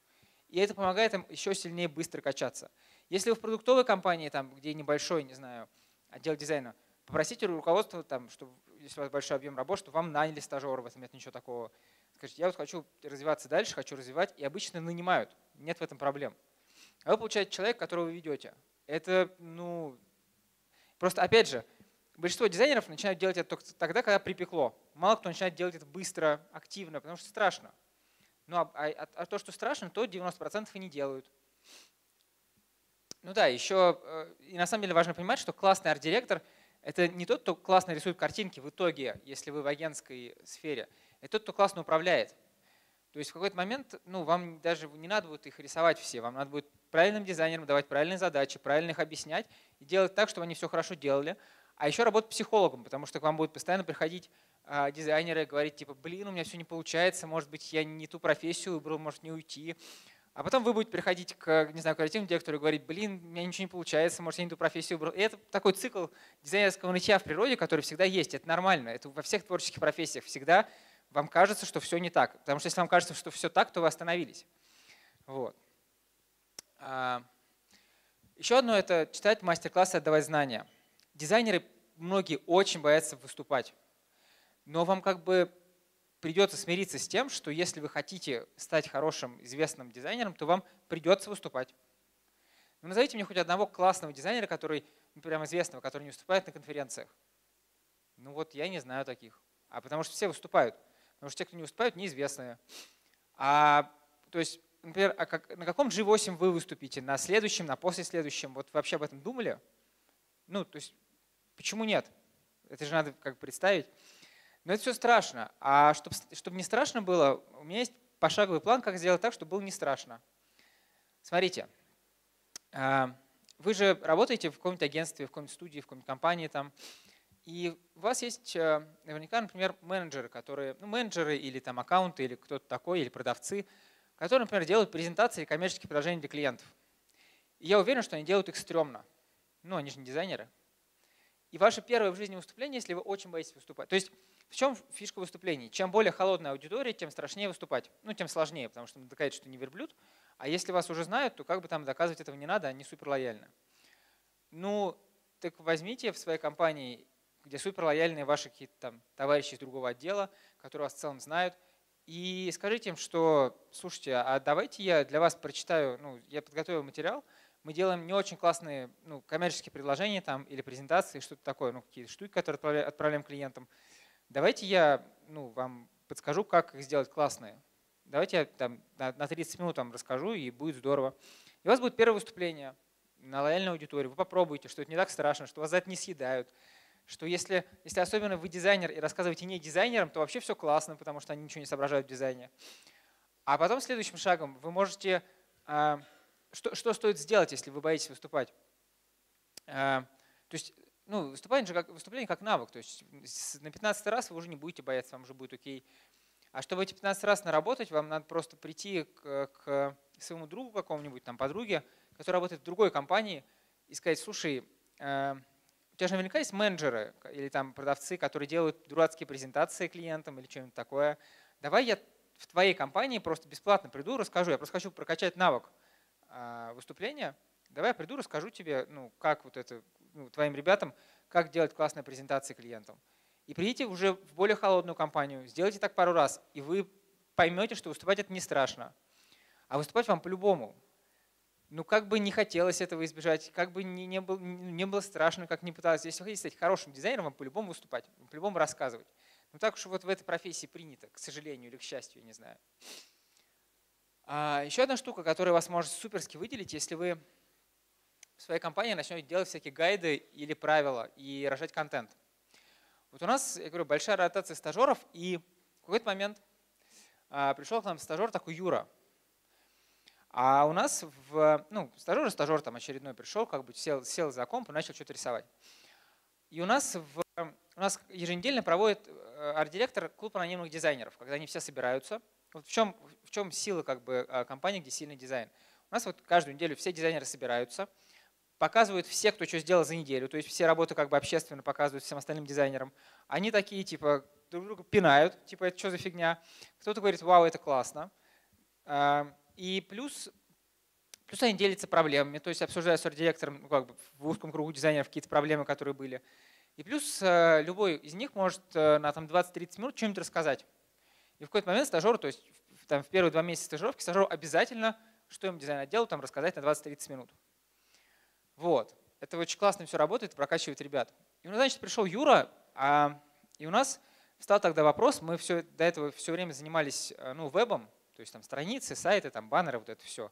И это помогает им еще сильнее быстро качаться. Если вы в продуктовой компании, там, где небольшой, не знаю, отдел дизайна, попросите руководство, там, чтобы, если у вас большой объем работы, чтобы вам наняли стажера, в этом нет ничего такого. Скажите, я вот хочу развиваться дальше, хочу развивать, и обычно нанимают, нет в этом проблем. А вы получаете человека, которого вы ведете. Это, ну, просто опять же, большинство дизайнеров начинают делать это только тогда, когда припекло. Мало кто начинает делать это быстро, активно, потому что страшно. Ну, а, а, а то, что страшно, то девяносто процентов и не делают. Ну да, еще, и на самом деле важно понимать, что классный арт-директор — это не тот, кто классно рисует картинки в итоге, если вы в агентской сфере, это тот, кто классно управляет. То есть в какой-то момент ну, вам даже не надо будет их рисовать все, вам надо будет правильным дизайнерам давать правильные задачи, правильно их объяснять и делать так, чтобы они все хорошо делали. А еще работать психологом, потому что к вам будут постоянно приходить э, дизайнеры и говорить, типа, блин, у меня все не получается, может быть, я не ту профессию выбрал, может не уйти. А потом вы будете приходить к, не знаю, креативному директору и говорить, блин, у меня ничего не получается, может, я не ту профессию выбрал. И это такой цикл дизайнерского нытья в природе, который всегда есть, это нормально, это во всех творческих профессиях всегда. Вам кажется, что все не так. Потому что если вам кажется, что все так, то вы остановились. Вот. Еще одно — это читать мастер-классы, отдавать знания. Дизайнеры многие очень боятся выступать. Но вам как бы придется смириться с тем, что если вы хотите стать хорошим, известным дизайнером, то вам придется выступать. Ну, назовите мне хоть одного классного дизайнера, который, ну, прям известного, который не выступает на конференциях. Ну вот я не знаю таких. А потому что все выступают. Потому что те, кто не выступают, неизвестные. А, то есть, например, а как, на каком джи восемь вы выступите? На следующем, на послеследующем? Вот вообще об этом думали? Ну, то есть, почему нет? Это же надо как представить. Но это все страшно. А чтобы, чтобы не страшно было, у меня есть пошаговый план, как сделать так, чтобы было не страшно. Смотрите, вы же работаете в каком-то агентстве, в какой-нибудь студии, в какой-нибудь компании там. И у вас есть наверняка, например, менеджеры, которые, ну, менеджеры или там аккаунты, или кто-то такой, или продавцы, которые, например, делают презентации или коммерческие предложения для клиентов. И я уверен, что они делают их стрёмно. Ну, они же не дизайнеры. И ваше первое в жизни выступление, если вы очень боитесь выступать. То есть в чем фишка выступлений? Чем более холодная аудитория, тем страшнее выступать. Ну, тем сложнее, потому что надо доказать, что не верблюд. А если вас уже знают, то как бы там доказывать этого не надо, они суперлояльны. Ну, так возьмите в своей компании, где суперлояльные ваши какие-то там товарищи из другого отдела, которые вас в целом знают, и скажите им, что, слушайте, а давайте я для вас прочитаю, ну, я подготовил материал, мы делаем не очень классные, ну, коммерческие предложения там или презентации, что-то такое, ну, какие-то штуки, которые отправляем клиентам. Давайте я, ну, вам подскажу, как их сделать классные. Давайте я там на тридцать минут вам расскажу, и будет здорово. И у вас будет первое выступление на лояльную аудиторию. Вы попробуйте, что это не так страшно, что вас за это не съедают. Что если, если особенно вы дизайнер и рассказываете не дизайнерам, то вообще все классно, потому что они ничего не соображают в дизайне. А потом следующим шагом вы можете… Э, что, что стоит сделать, если вы боитесь выступать? Э, то есть ну, выступление, же как, выступление как навык. То есть на пятнадцатый раз вы уже не будете бояться, вам уже будет окей. А чтобы эти пятнадцать раз наработать, вам надо просто прийти к, к своему другу какому-нибудь, там, подруге, который работает в другой компании, и сказать: слушай, э, у тебя же наверняка есть менеджеры или там продавцы, которые делают дурацкие презентации клиентам или что-нибудь такое. Давай я в твоей компании просто бесплатно приду, расскажу. Я просто хочу прокачать навык э, выступления. Давай я приду, расскажу тебе, ну, как вот это, ну, твоим ребятам, как делать классные презентации клиентам. И придите уже в более холодную компанию, сделайте так пару раз, и вы поймете, что выступать это не страшно. А выступать вам по-любому. Ну, как бы не хотелось этого избежать, как бы не, не, был, не было страшно, как не пыталась. Если вы хотите стать хорошим дизайнером, вам по-любому выступать, вам по-любому рассказывать. Ну, так уж вот в этой профессии принято, к сожалению или к счастью, я не знаю. А еще одна штука, которая вас может суперски выделить, если вы в своей компании начнете делать всякие гайды или правила и рожать контент. Вот у нас, я говорю, большая ротация стажеров, и в какой-то момент а, пришел к нам стажер такой Юра. А у нас, в, ну, стажер и стажер там очередной пришел, как бы сел, сел за комп и начал что-то рисовать. И у нас, в, у нас еженедельно проводит арт-директор клуб анонимных дизайнеров, когда они все собираются. Вот в чем, в чем сила как бы, компании, где сильный дизайн? У нас вот каждую неделю все дизайнеры собираются, показывают все, кто что сделал за неделю, то есть все работы как бы общественно показывают всем остальным дизайнерам. Они такие типа друг друга пинают, типа это что за фигня. Кто-то говорит: вау, это классно. И плюс, плюс они делятся проблемами, то есть обсуждая с арт-директором, ну, как бы в узком кругу дизайнеров какие-то проблемы, которые были. И плюс любой из них может на там двадцать-тридцать минут что-нибудь рассказать. И в какой-то момент стажер, то есть там, в первые два месяца стажировки стажеру обязательно, что им дизайн отделу там рассказать на двадцать-тридцать минут. Вот. Это очень классно все работает, прокачивает ребят. И, ну, значит, пришел Юра, а, и у нас встал тогда вопрос, мы все, до этого все время занимались ну, вебом, то есть там страницы, сайты, там, баннеры, вот это все.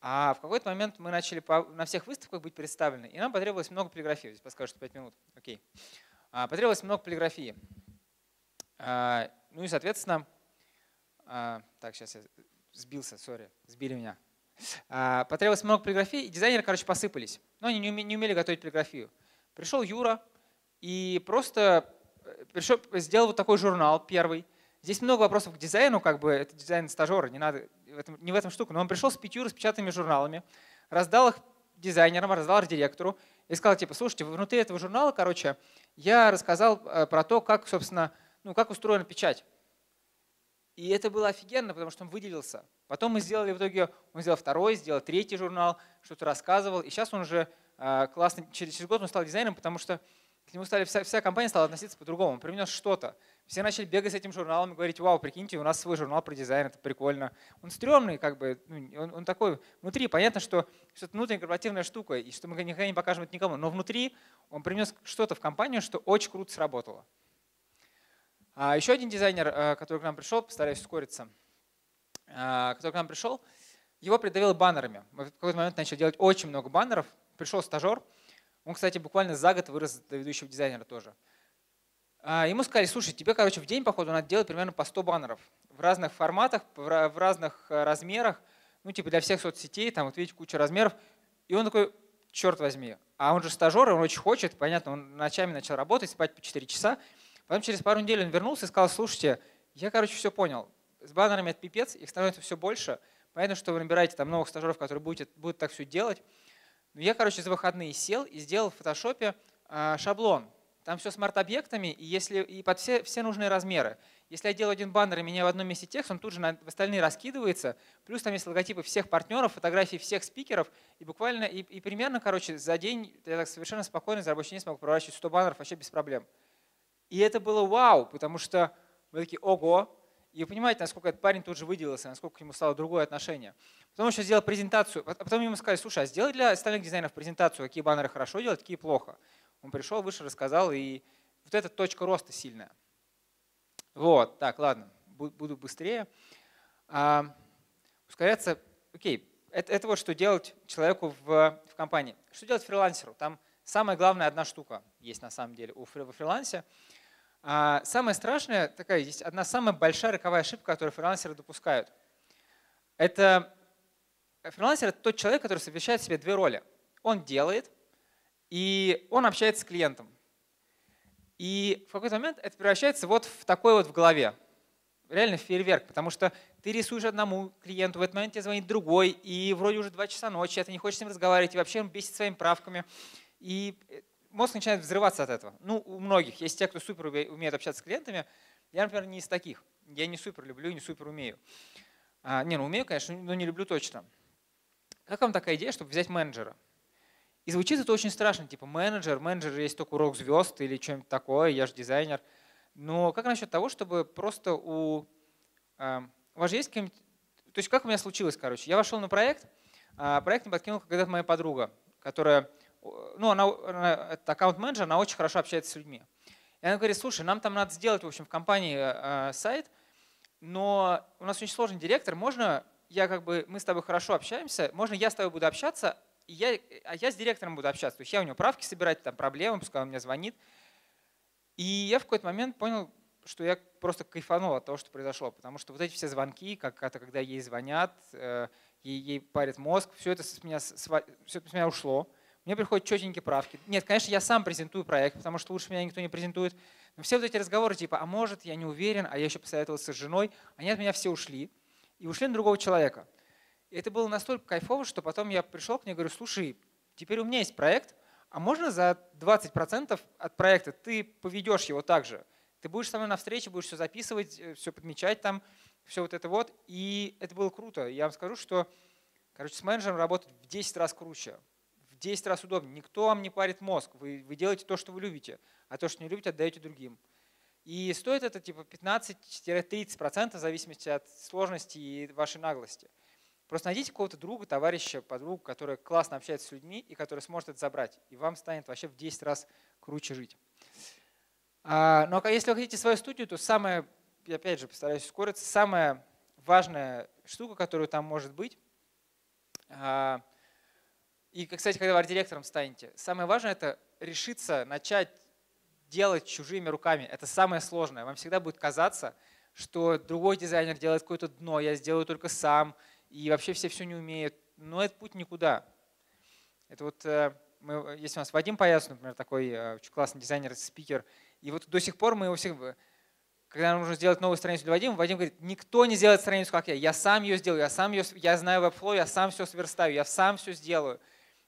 А в какой-то момент мы начали по, на всех выставках быть представлены, и нам потребовалось много полиграфии. Здесь подскажу, что пять минут. Окей. А, потребовалось много полиграфии. А, ну и, соответственно… А, так, сейчас я сбился, сори, сбили меня. Потребовалось много полиграфии, и дизайнеры, короче, посыпались. Но они не умели, не умели готовить полиграфию. Пришел Юра и просто пришел, сделал вот такой журнал первый. Здесь много вопросов к дизайну, как бы это дизайн стажера, не, надо, не в этом штука. Но он пришел с пятью распечатанными журналами, раздал их дизайнерам, раздал их директору и сказал, типа, слушайте, внутри этого журнала, короче, я рассказал про то, как, собственно, ну, как устроена печать. И это было офигенно, потому что он выделился. Потом мы сделали в итоге, он сделал второй, сделал третий журнал, что-то рассказывал. И сейчас он уже э, классный, через, через год он стал дизайнером, потому что к нему стали, вся, вся компания стала относиться по-другому. Он принес что-то. Все начали бегать с этим журналом и говорить: вау, прикиньте, у нас свой журнал про дизайн, это прикольно. Он стрёмный, как бы, он, он такой внутри. Понятно, что это внутренняя корпоративная штука, и что мы никогда не покажем это никому. Но внутри он принес что-то в компанию, что очень круто сработало. А еще один дизайнер, который к нам пришел, постараюсь ускориться, который к нам пришел, его придавило баннерами. Мы в какой-то момент начали делать очень много баннеров. Пришел стажер. Он, кстати, буквально за год вырос до ведущего дизайнера тоже. Ему сказали: слушай, тебе, короче, в день, походу, надо делать примерно по сто баннеров. В разных форматах, в разных размерах. Ну, типа для всех соцсетей, там, вот видите, куча размеров. И он такой: черт возьми. А он же стажер, и он очень хочет. Понятно, он ночами начал работать, спать по четыре часа. Потом через пару недель он вернулся и сказал: слушайте, я, короче, все понял. С баннерами это пипец, их становится все больше. Понятно, что вы набираете там новых стажеров, которые будут, будут так все делать. Но я, короче, за выходные сел и сделал в Photoshop э, шаблон. Там все с смарт-объектами и, если, и под все, все нужные размеры. Если я делаю один баннер, и у меня в одном месте текст, он тут же на, в остальные раскидывается. Плюс там есть логотипы всех партнеров, фотографии всех спикеров. И буквально, и, и примерно, короче, за день я так совершенно спокойно за рабочий день смог проворачивать сто баннеров вообще без проблем. И это было вау, потому что вы такие: ого. И вы понимаете, насколько этот парень тут же выделился, насколько к нему стало другое отношение. Потом он еще сделал презентацию. А потом ему сказали: слушай, а сделай для остальных дизайнеров презентацию, какие баннеры хорошо делать, какие плохо. Он пришел, выше рассказал, и вот эта точка роста сильная. Вот, так, ладно, буду быстрее. А, ускоряться, окей, это, это вот что делать человеку в, в компании. Что делать фрилансеру? Там самая главная одна штука есть на самом деле у фрилансе. Самое страшное, такая есть одна самая большая роковая ошибка, которую фрилансеры допускают. Это фрилансер — это тот человек, который совмещает в себе две роли. Он делает, и он общается с клиентом. И в какой-то момент это превращается вот в такой вот в голове. Реально фейерверк, потому что ты рисуешь одному клиенту, в этот момент тебе звонит другой, и вроде уже два часа ночи, а ты не хочешь с ним разговаривать, и вообще он бесит своими правками. И мозг начинает взрываться от этого. Ну, у многих. Есть те, кто супер умеет общаться с клиентами. Я, например, не из таких. Я не супер люблю, не супер умею. А, не, ну умею, конечно, но не люблю точно. Как вам такая идея, чтобы взять менеджера? И звучит это очень страшно, типа менеджер, менеджер есть только у рок-звезд или что-нибудь такое, я же дизайнер. Но как насчет того, чтобы просто у… Э, у вас же есть какие-нибудь… То есть как у меня случилось, короче. Я вошел на проект, э, проект мне подкинула когда-то моя подруга, которая… Ну, она, она это аккаунт-менеджер, она очень хорошо общается с людьми. И она говорит, слушай, нам там надо сделать, в общем, в компании э, сайт, но у нас очень сложный директор, можно я как бы, мы с тобой хорошо общаемся, можно я с тобой буду общаться, и я, а я с директором буду общаться. То есть я у него правки собирать, там проблемы, пускай он мне звонит. И я в какой-то момент понял, что я просто кайфанул от того, что произошло. Потому что вот эти все звонки, как это, когда ей звонят, э, ей, ей парит мозг, все это, с меня, с, все это с меня ушло. Мне приходят четенькие правки. Нет, конечно, я сам презентую проект, потому что лучше меня никто не презентует. Но все вот эти разговоры типа, а может, я не уверен, а я еще посоветовался с женой, они от меня все ушли. И ушли на другого человека. И это было настолько кайфово, что потом я пришел к ней и говорю, слушай, теперь у меня есть проект, а можно за двадцать процентов от проекта ты поведешь его так же? Ты будешь со мной на встрече, будешь все записывать, все подмечать там, все вот это вот. И это было круто. Я вам скажу, что, короче, с менеджером работать в десять раз круче, в десять раз удобнее. Никто вам не парит мозг. Вы, вы делаете то, что вы любите, а то, что не любите, отдаете другим. И стоит это типа пятнадцать-тридцать процентов в зависимости от сложности и вашей наглости. Просто найдите какого-то друга, товарища, подругу, который классно общается с людьми и который сможет это забрать. И вам станет вообще в десять раз круче жить. А, но если вы хотите свою студию, то самая, я опять же постараюсь ускориться, самая важная штука, которая там может быть, а, и, кстати, когда вы арт-директором станете, самое важное — это решиться начать делать чужими руками. Это самое сложное. Вам всегда будет казаться, что другой дизайнер делает какое-то дно, я сделаю только сам, и вообще все все не умеют. Но этот путь никуда. Это вот, мы, если у нас Вадим Паяц, например, такой очень классный дизайнер, спикер, и вот до сих пор мы его всех… Когда нам нужно сделать новую страницу для Вадима, Вадим говорит, никто не сделает страницу, как я. Я сам ее сделаю, я сам ее, я знаю Webflow, я сам все сверстаю, я сам все сделаю.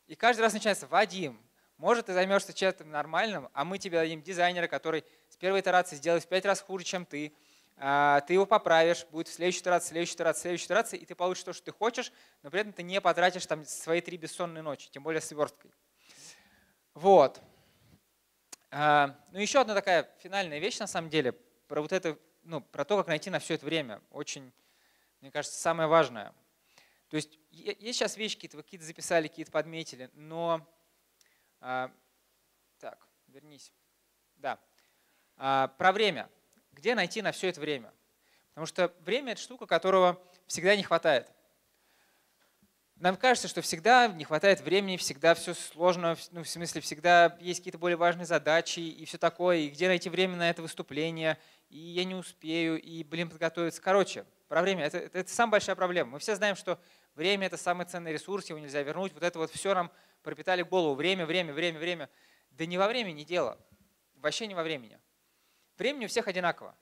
И каждый раз начинается, Вадим, может, ты займешься чем-то нормальным, а мы тебе дадим дизайнера, который с первой итерации сделает в пять раз хуже, чем ты. Ты его поправишь, будет в следующей итерации, в следующей итерации, в следующей итерации, и ты получишь то, что ты хочешь, но при этом ты не потратишь там свои три бессонные ночи, тем более с сверсткой. Вот. Ну еще одна такая финальная вещь на самом деле, про вот это, ну, про то, как найти на все это время. Очень, мне кажется, самое важное. То есть есть сейчас вещи какие-то, вы какие-то записали, какие-то подметили, но… Так, вернись. Да. Про время. Где найти на все это время? Потому что время — это штука, которого всегда не хватает. Нам кажется, что всегда не хватает времени, всегда все сложно, ну, в смысле, всегда есть какие-то более важные задачи и все такое, и где найти время на это выступление, и я не успею, и, блин, подготовиться. Короче, про время это, — это, это самая большая проблема. Мы все знаем, что время — это самый ценный ресурс, его нельзя вернуть. Вот это вот все нам пропитали голову. Время, время, время, время. Да не во времени дело. Вообще не во времени. Времени у всех одинаково.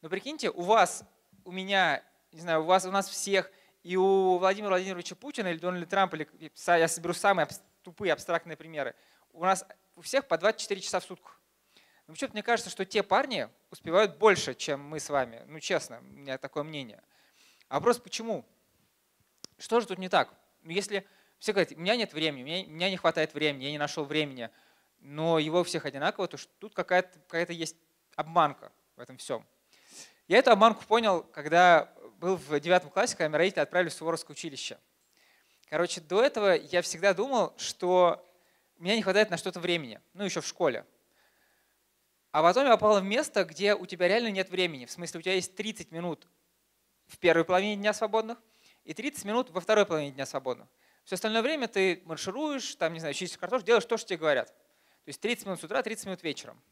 Но прикиньте, у вас, у меня, не знаю, у вас, у нас всех, и у Владимира Владимировича Путина или Дональда Трампа, или я соберу самые тупые абстрактные примеры, у нас у всех по двадцать четыре часа в сутку. Но почему-то мне кажется, что те парни успевают больше, чем мы с вами. Ну честно, у меня такое мнение. А вопрос почему? Что же тут не так? Ну, если все говорят, у меня нет времени, у меня, у меня не хватает времени, я не нашел времени, но его у всех одинаково, то тут какая-то какая-то есть обманка в этом всем. Я эту обманку понял, когда был в девятом классе, когда меня родители отправили в Суворовское училище. Короче, до этого я всегда думал, что у меня не хватает на что-то времени, ну еще в школе. А потом я попал в место, где у тебя реально нет времени. В смысле, у тебя есть тридцать минут в первой половине дня свободных и тридцать минут во второй половине дня свободных. Все остальное время ты маршируешь, там, не знаю, чистишь картошку, делаешь то, что тебе говорят. То есть тридцать минут с утра, тридцать минут вечером.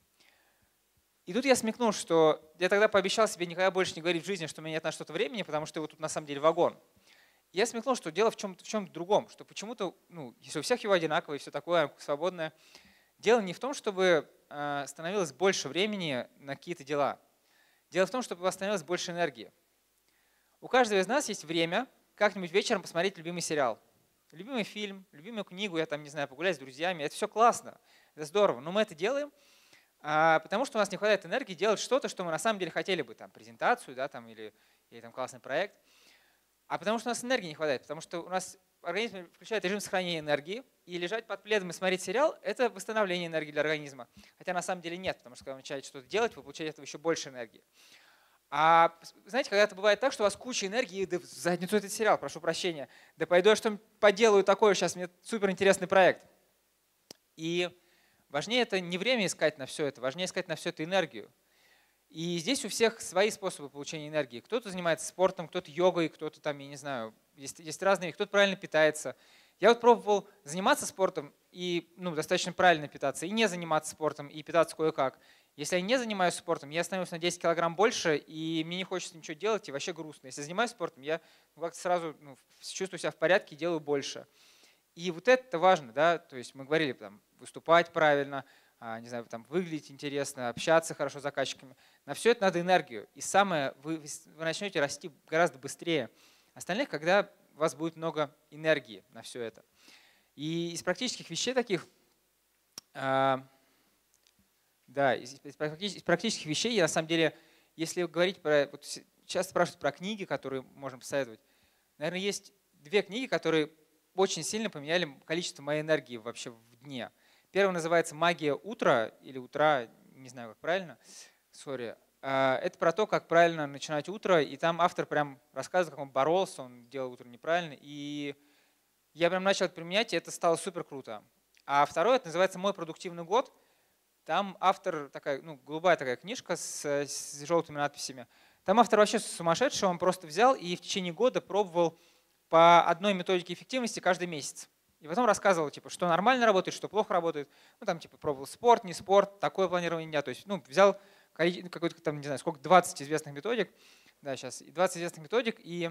И тут я смекнул, что я тогда пообещал себе никогда больше не говорить в жизни, что у меня нет на что-то времени, потому что его тут на самом деле вагон. Я смекнул, что дело в чем-то в чем-то другом, что почему-то, ну, если у всех его одинаковое, все такое свободное, дело не в том, чтобы становилось больше времени на какие-то дела. Дело в том, чтобы у вас становилось больше энергии. У каждого из нас есть время как-нибудь вечером посмотреть любимый сериал, любимый фильм, любимую книгу, я там, не знаю, погулять с друзьями. Это все классно, это здорово, но мы это делаем, потому что у нас не хватает энергии делать что-то, что мы на самом деле хотели бы, там, презентацию, да, там, или, или там, классный проект. А потому что у нас энергии не хватает, потому что у нас организм включает режим сохранения энергии, и лежать под пледом и смотреть сериал – это восстановление энергии для организма. Хотя на самом деле нет, потому что когда вы начинаете что-то делать, вы получаете от этого еще больше энергии. А знаете, когда-то бывает так, что у вас куча энергии, да в задницу этот сериал, прошу прощения, да пойду я что-нибудь поделаю такое, сейчас мне суперинтересный проект. И важнее это не время искать на все это, важнее искать на все это энергию. И здесь у всех свои способы получения энергии. Кто-то занимается спортом, кто-то йогой, кто-то там, я не знаю, есть, есть разные, кто-то правильно питается. Я вот пробовал заниматься спортом и, ну, достаточно правильно питаться, и не заниматься спортом, и питаться кое-как. Если я не занимаюсь спортом, я становлюсь на десять килограмм больше, и мне не хочется ничего делать, и вообще грустно. Если я занимаюсь спортом, я как-то сразу, ну, чувствую себя в порядке и делаю больше. И вот это важно, да, то есть мы говорили, там, выступать правильно, не знаю, там, выглядеть интересно, общаться хорошо с заказчиками. На все это надо энергию. И самое, вы, вы начнете расти гораздо быстрее остальных, когда у вас будет много энергии на все это. И из практических вещей таких, э, да, из, из практических вещей, я на самом деле, если говорить про, вот часто спрашивают про книги, которые можем посоветовать. Наверное, есть две книги, которые очень сильно поменяли количество моей энергии вообще в дне. Первая называется «Магия утра» или «Утра», не знаю, как правильно, сори. Это про то, как правильно начинать утро, и там автор прям рассказывает, как он боролся, он делал утро неправильно, и я прям начал это применять, и это стало супер круто. А второе, это называется «Мой продуктивный год». Там автор, такая, ну, голубая такая книжка с, с желтыми надписями. Там автор вообще сумасшедший, он просто взял и в течение года пробовал по одной методике эффективности каждый месяц. И потом рассказывал, типа, что нормально работает, что плохо работает. Ну, там, типа, пробовал спорт, не спорт, такое планирование дня. То есть, ну, взял какой-то, там, не знаю, сколько, двадцать известных методик. Да, сейчас, двадцать известных методик, и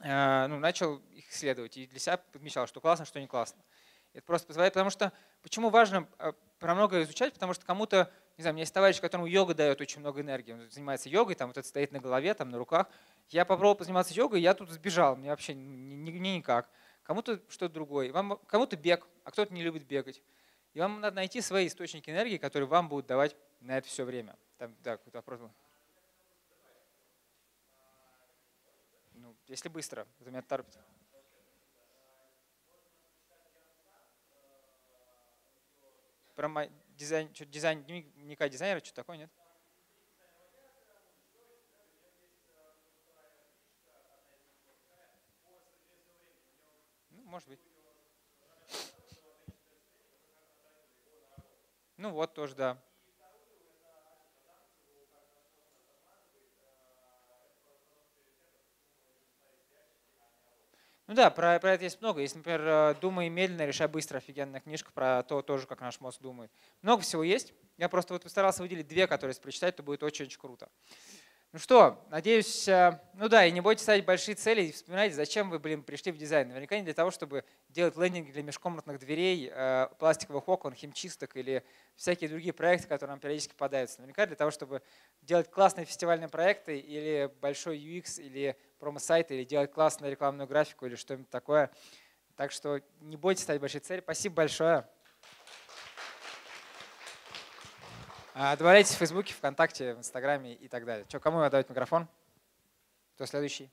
э, ну, начал их исследовать. И для себя подмечал, что классно, что не классно. Это просто позволяет, потому что, почему важно про многое изучать, потому что кому-то, не знаю, у меня есть товарищ, которому йога дает очень много энергии. Он занимается йогой, там вот это стоит на голове, там на руках. Я попробовал позаниматься йогой, я тут сбежал, мне вообще ни, ни, ни, никак. Кому-то что-то другое, кому-то бег, а кто-то не любит бегать. И вам надо найти свои источники энергии, которые вам будут давать на это все время. Там, да, какой-то вопрос был. Ну, если быстро, это меня торопит. Про дизайн, что, дизайн, дневника дизайнера, что-то такое, нет? Может быть. Ну вот тоже, да. Ну да, про, про это есть много. Есть, например, «Думай медленно, решай быстро», офигенная книжка про то, тоже, как наш мозг думает. Много всего есть. Я просто вот постарался выделить две, которые если прочитать, то будет очень-очень круто. Ну что, надеюсь, ну да, и не бойтесь ставить большие цели и вспоминайте, зачем вы, блин, пришли в дизайн. Наверняка не для того, чтобы делать лендинги для межкомнатных дверей, пластиковых окон, химчисток или всякие другие проекты, которые нам периодически попадаются. Наверняка для того, чтобы делать классные фестивальные проекты или большой ю экс, или промо-сайт, или делать классную рекламную графику или что-нибудь такое. Так что не бойтесь ставить большие цели. Спасибо большое. Добавляйтесь в Фейсбуке, ВКонтакте, в Инстаграме и так далее. Че, кому отдавать микрофон? Кто следующий?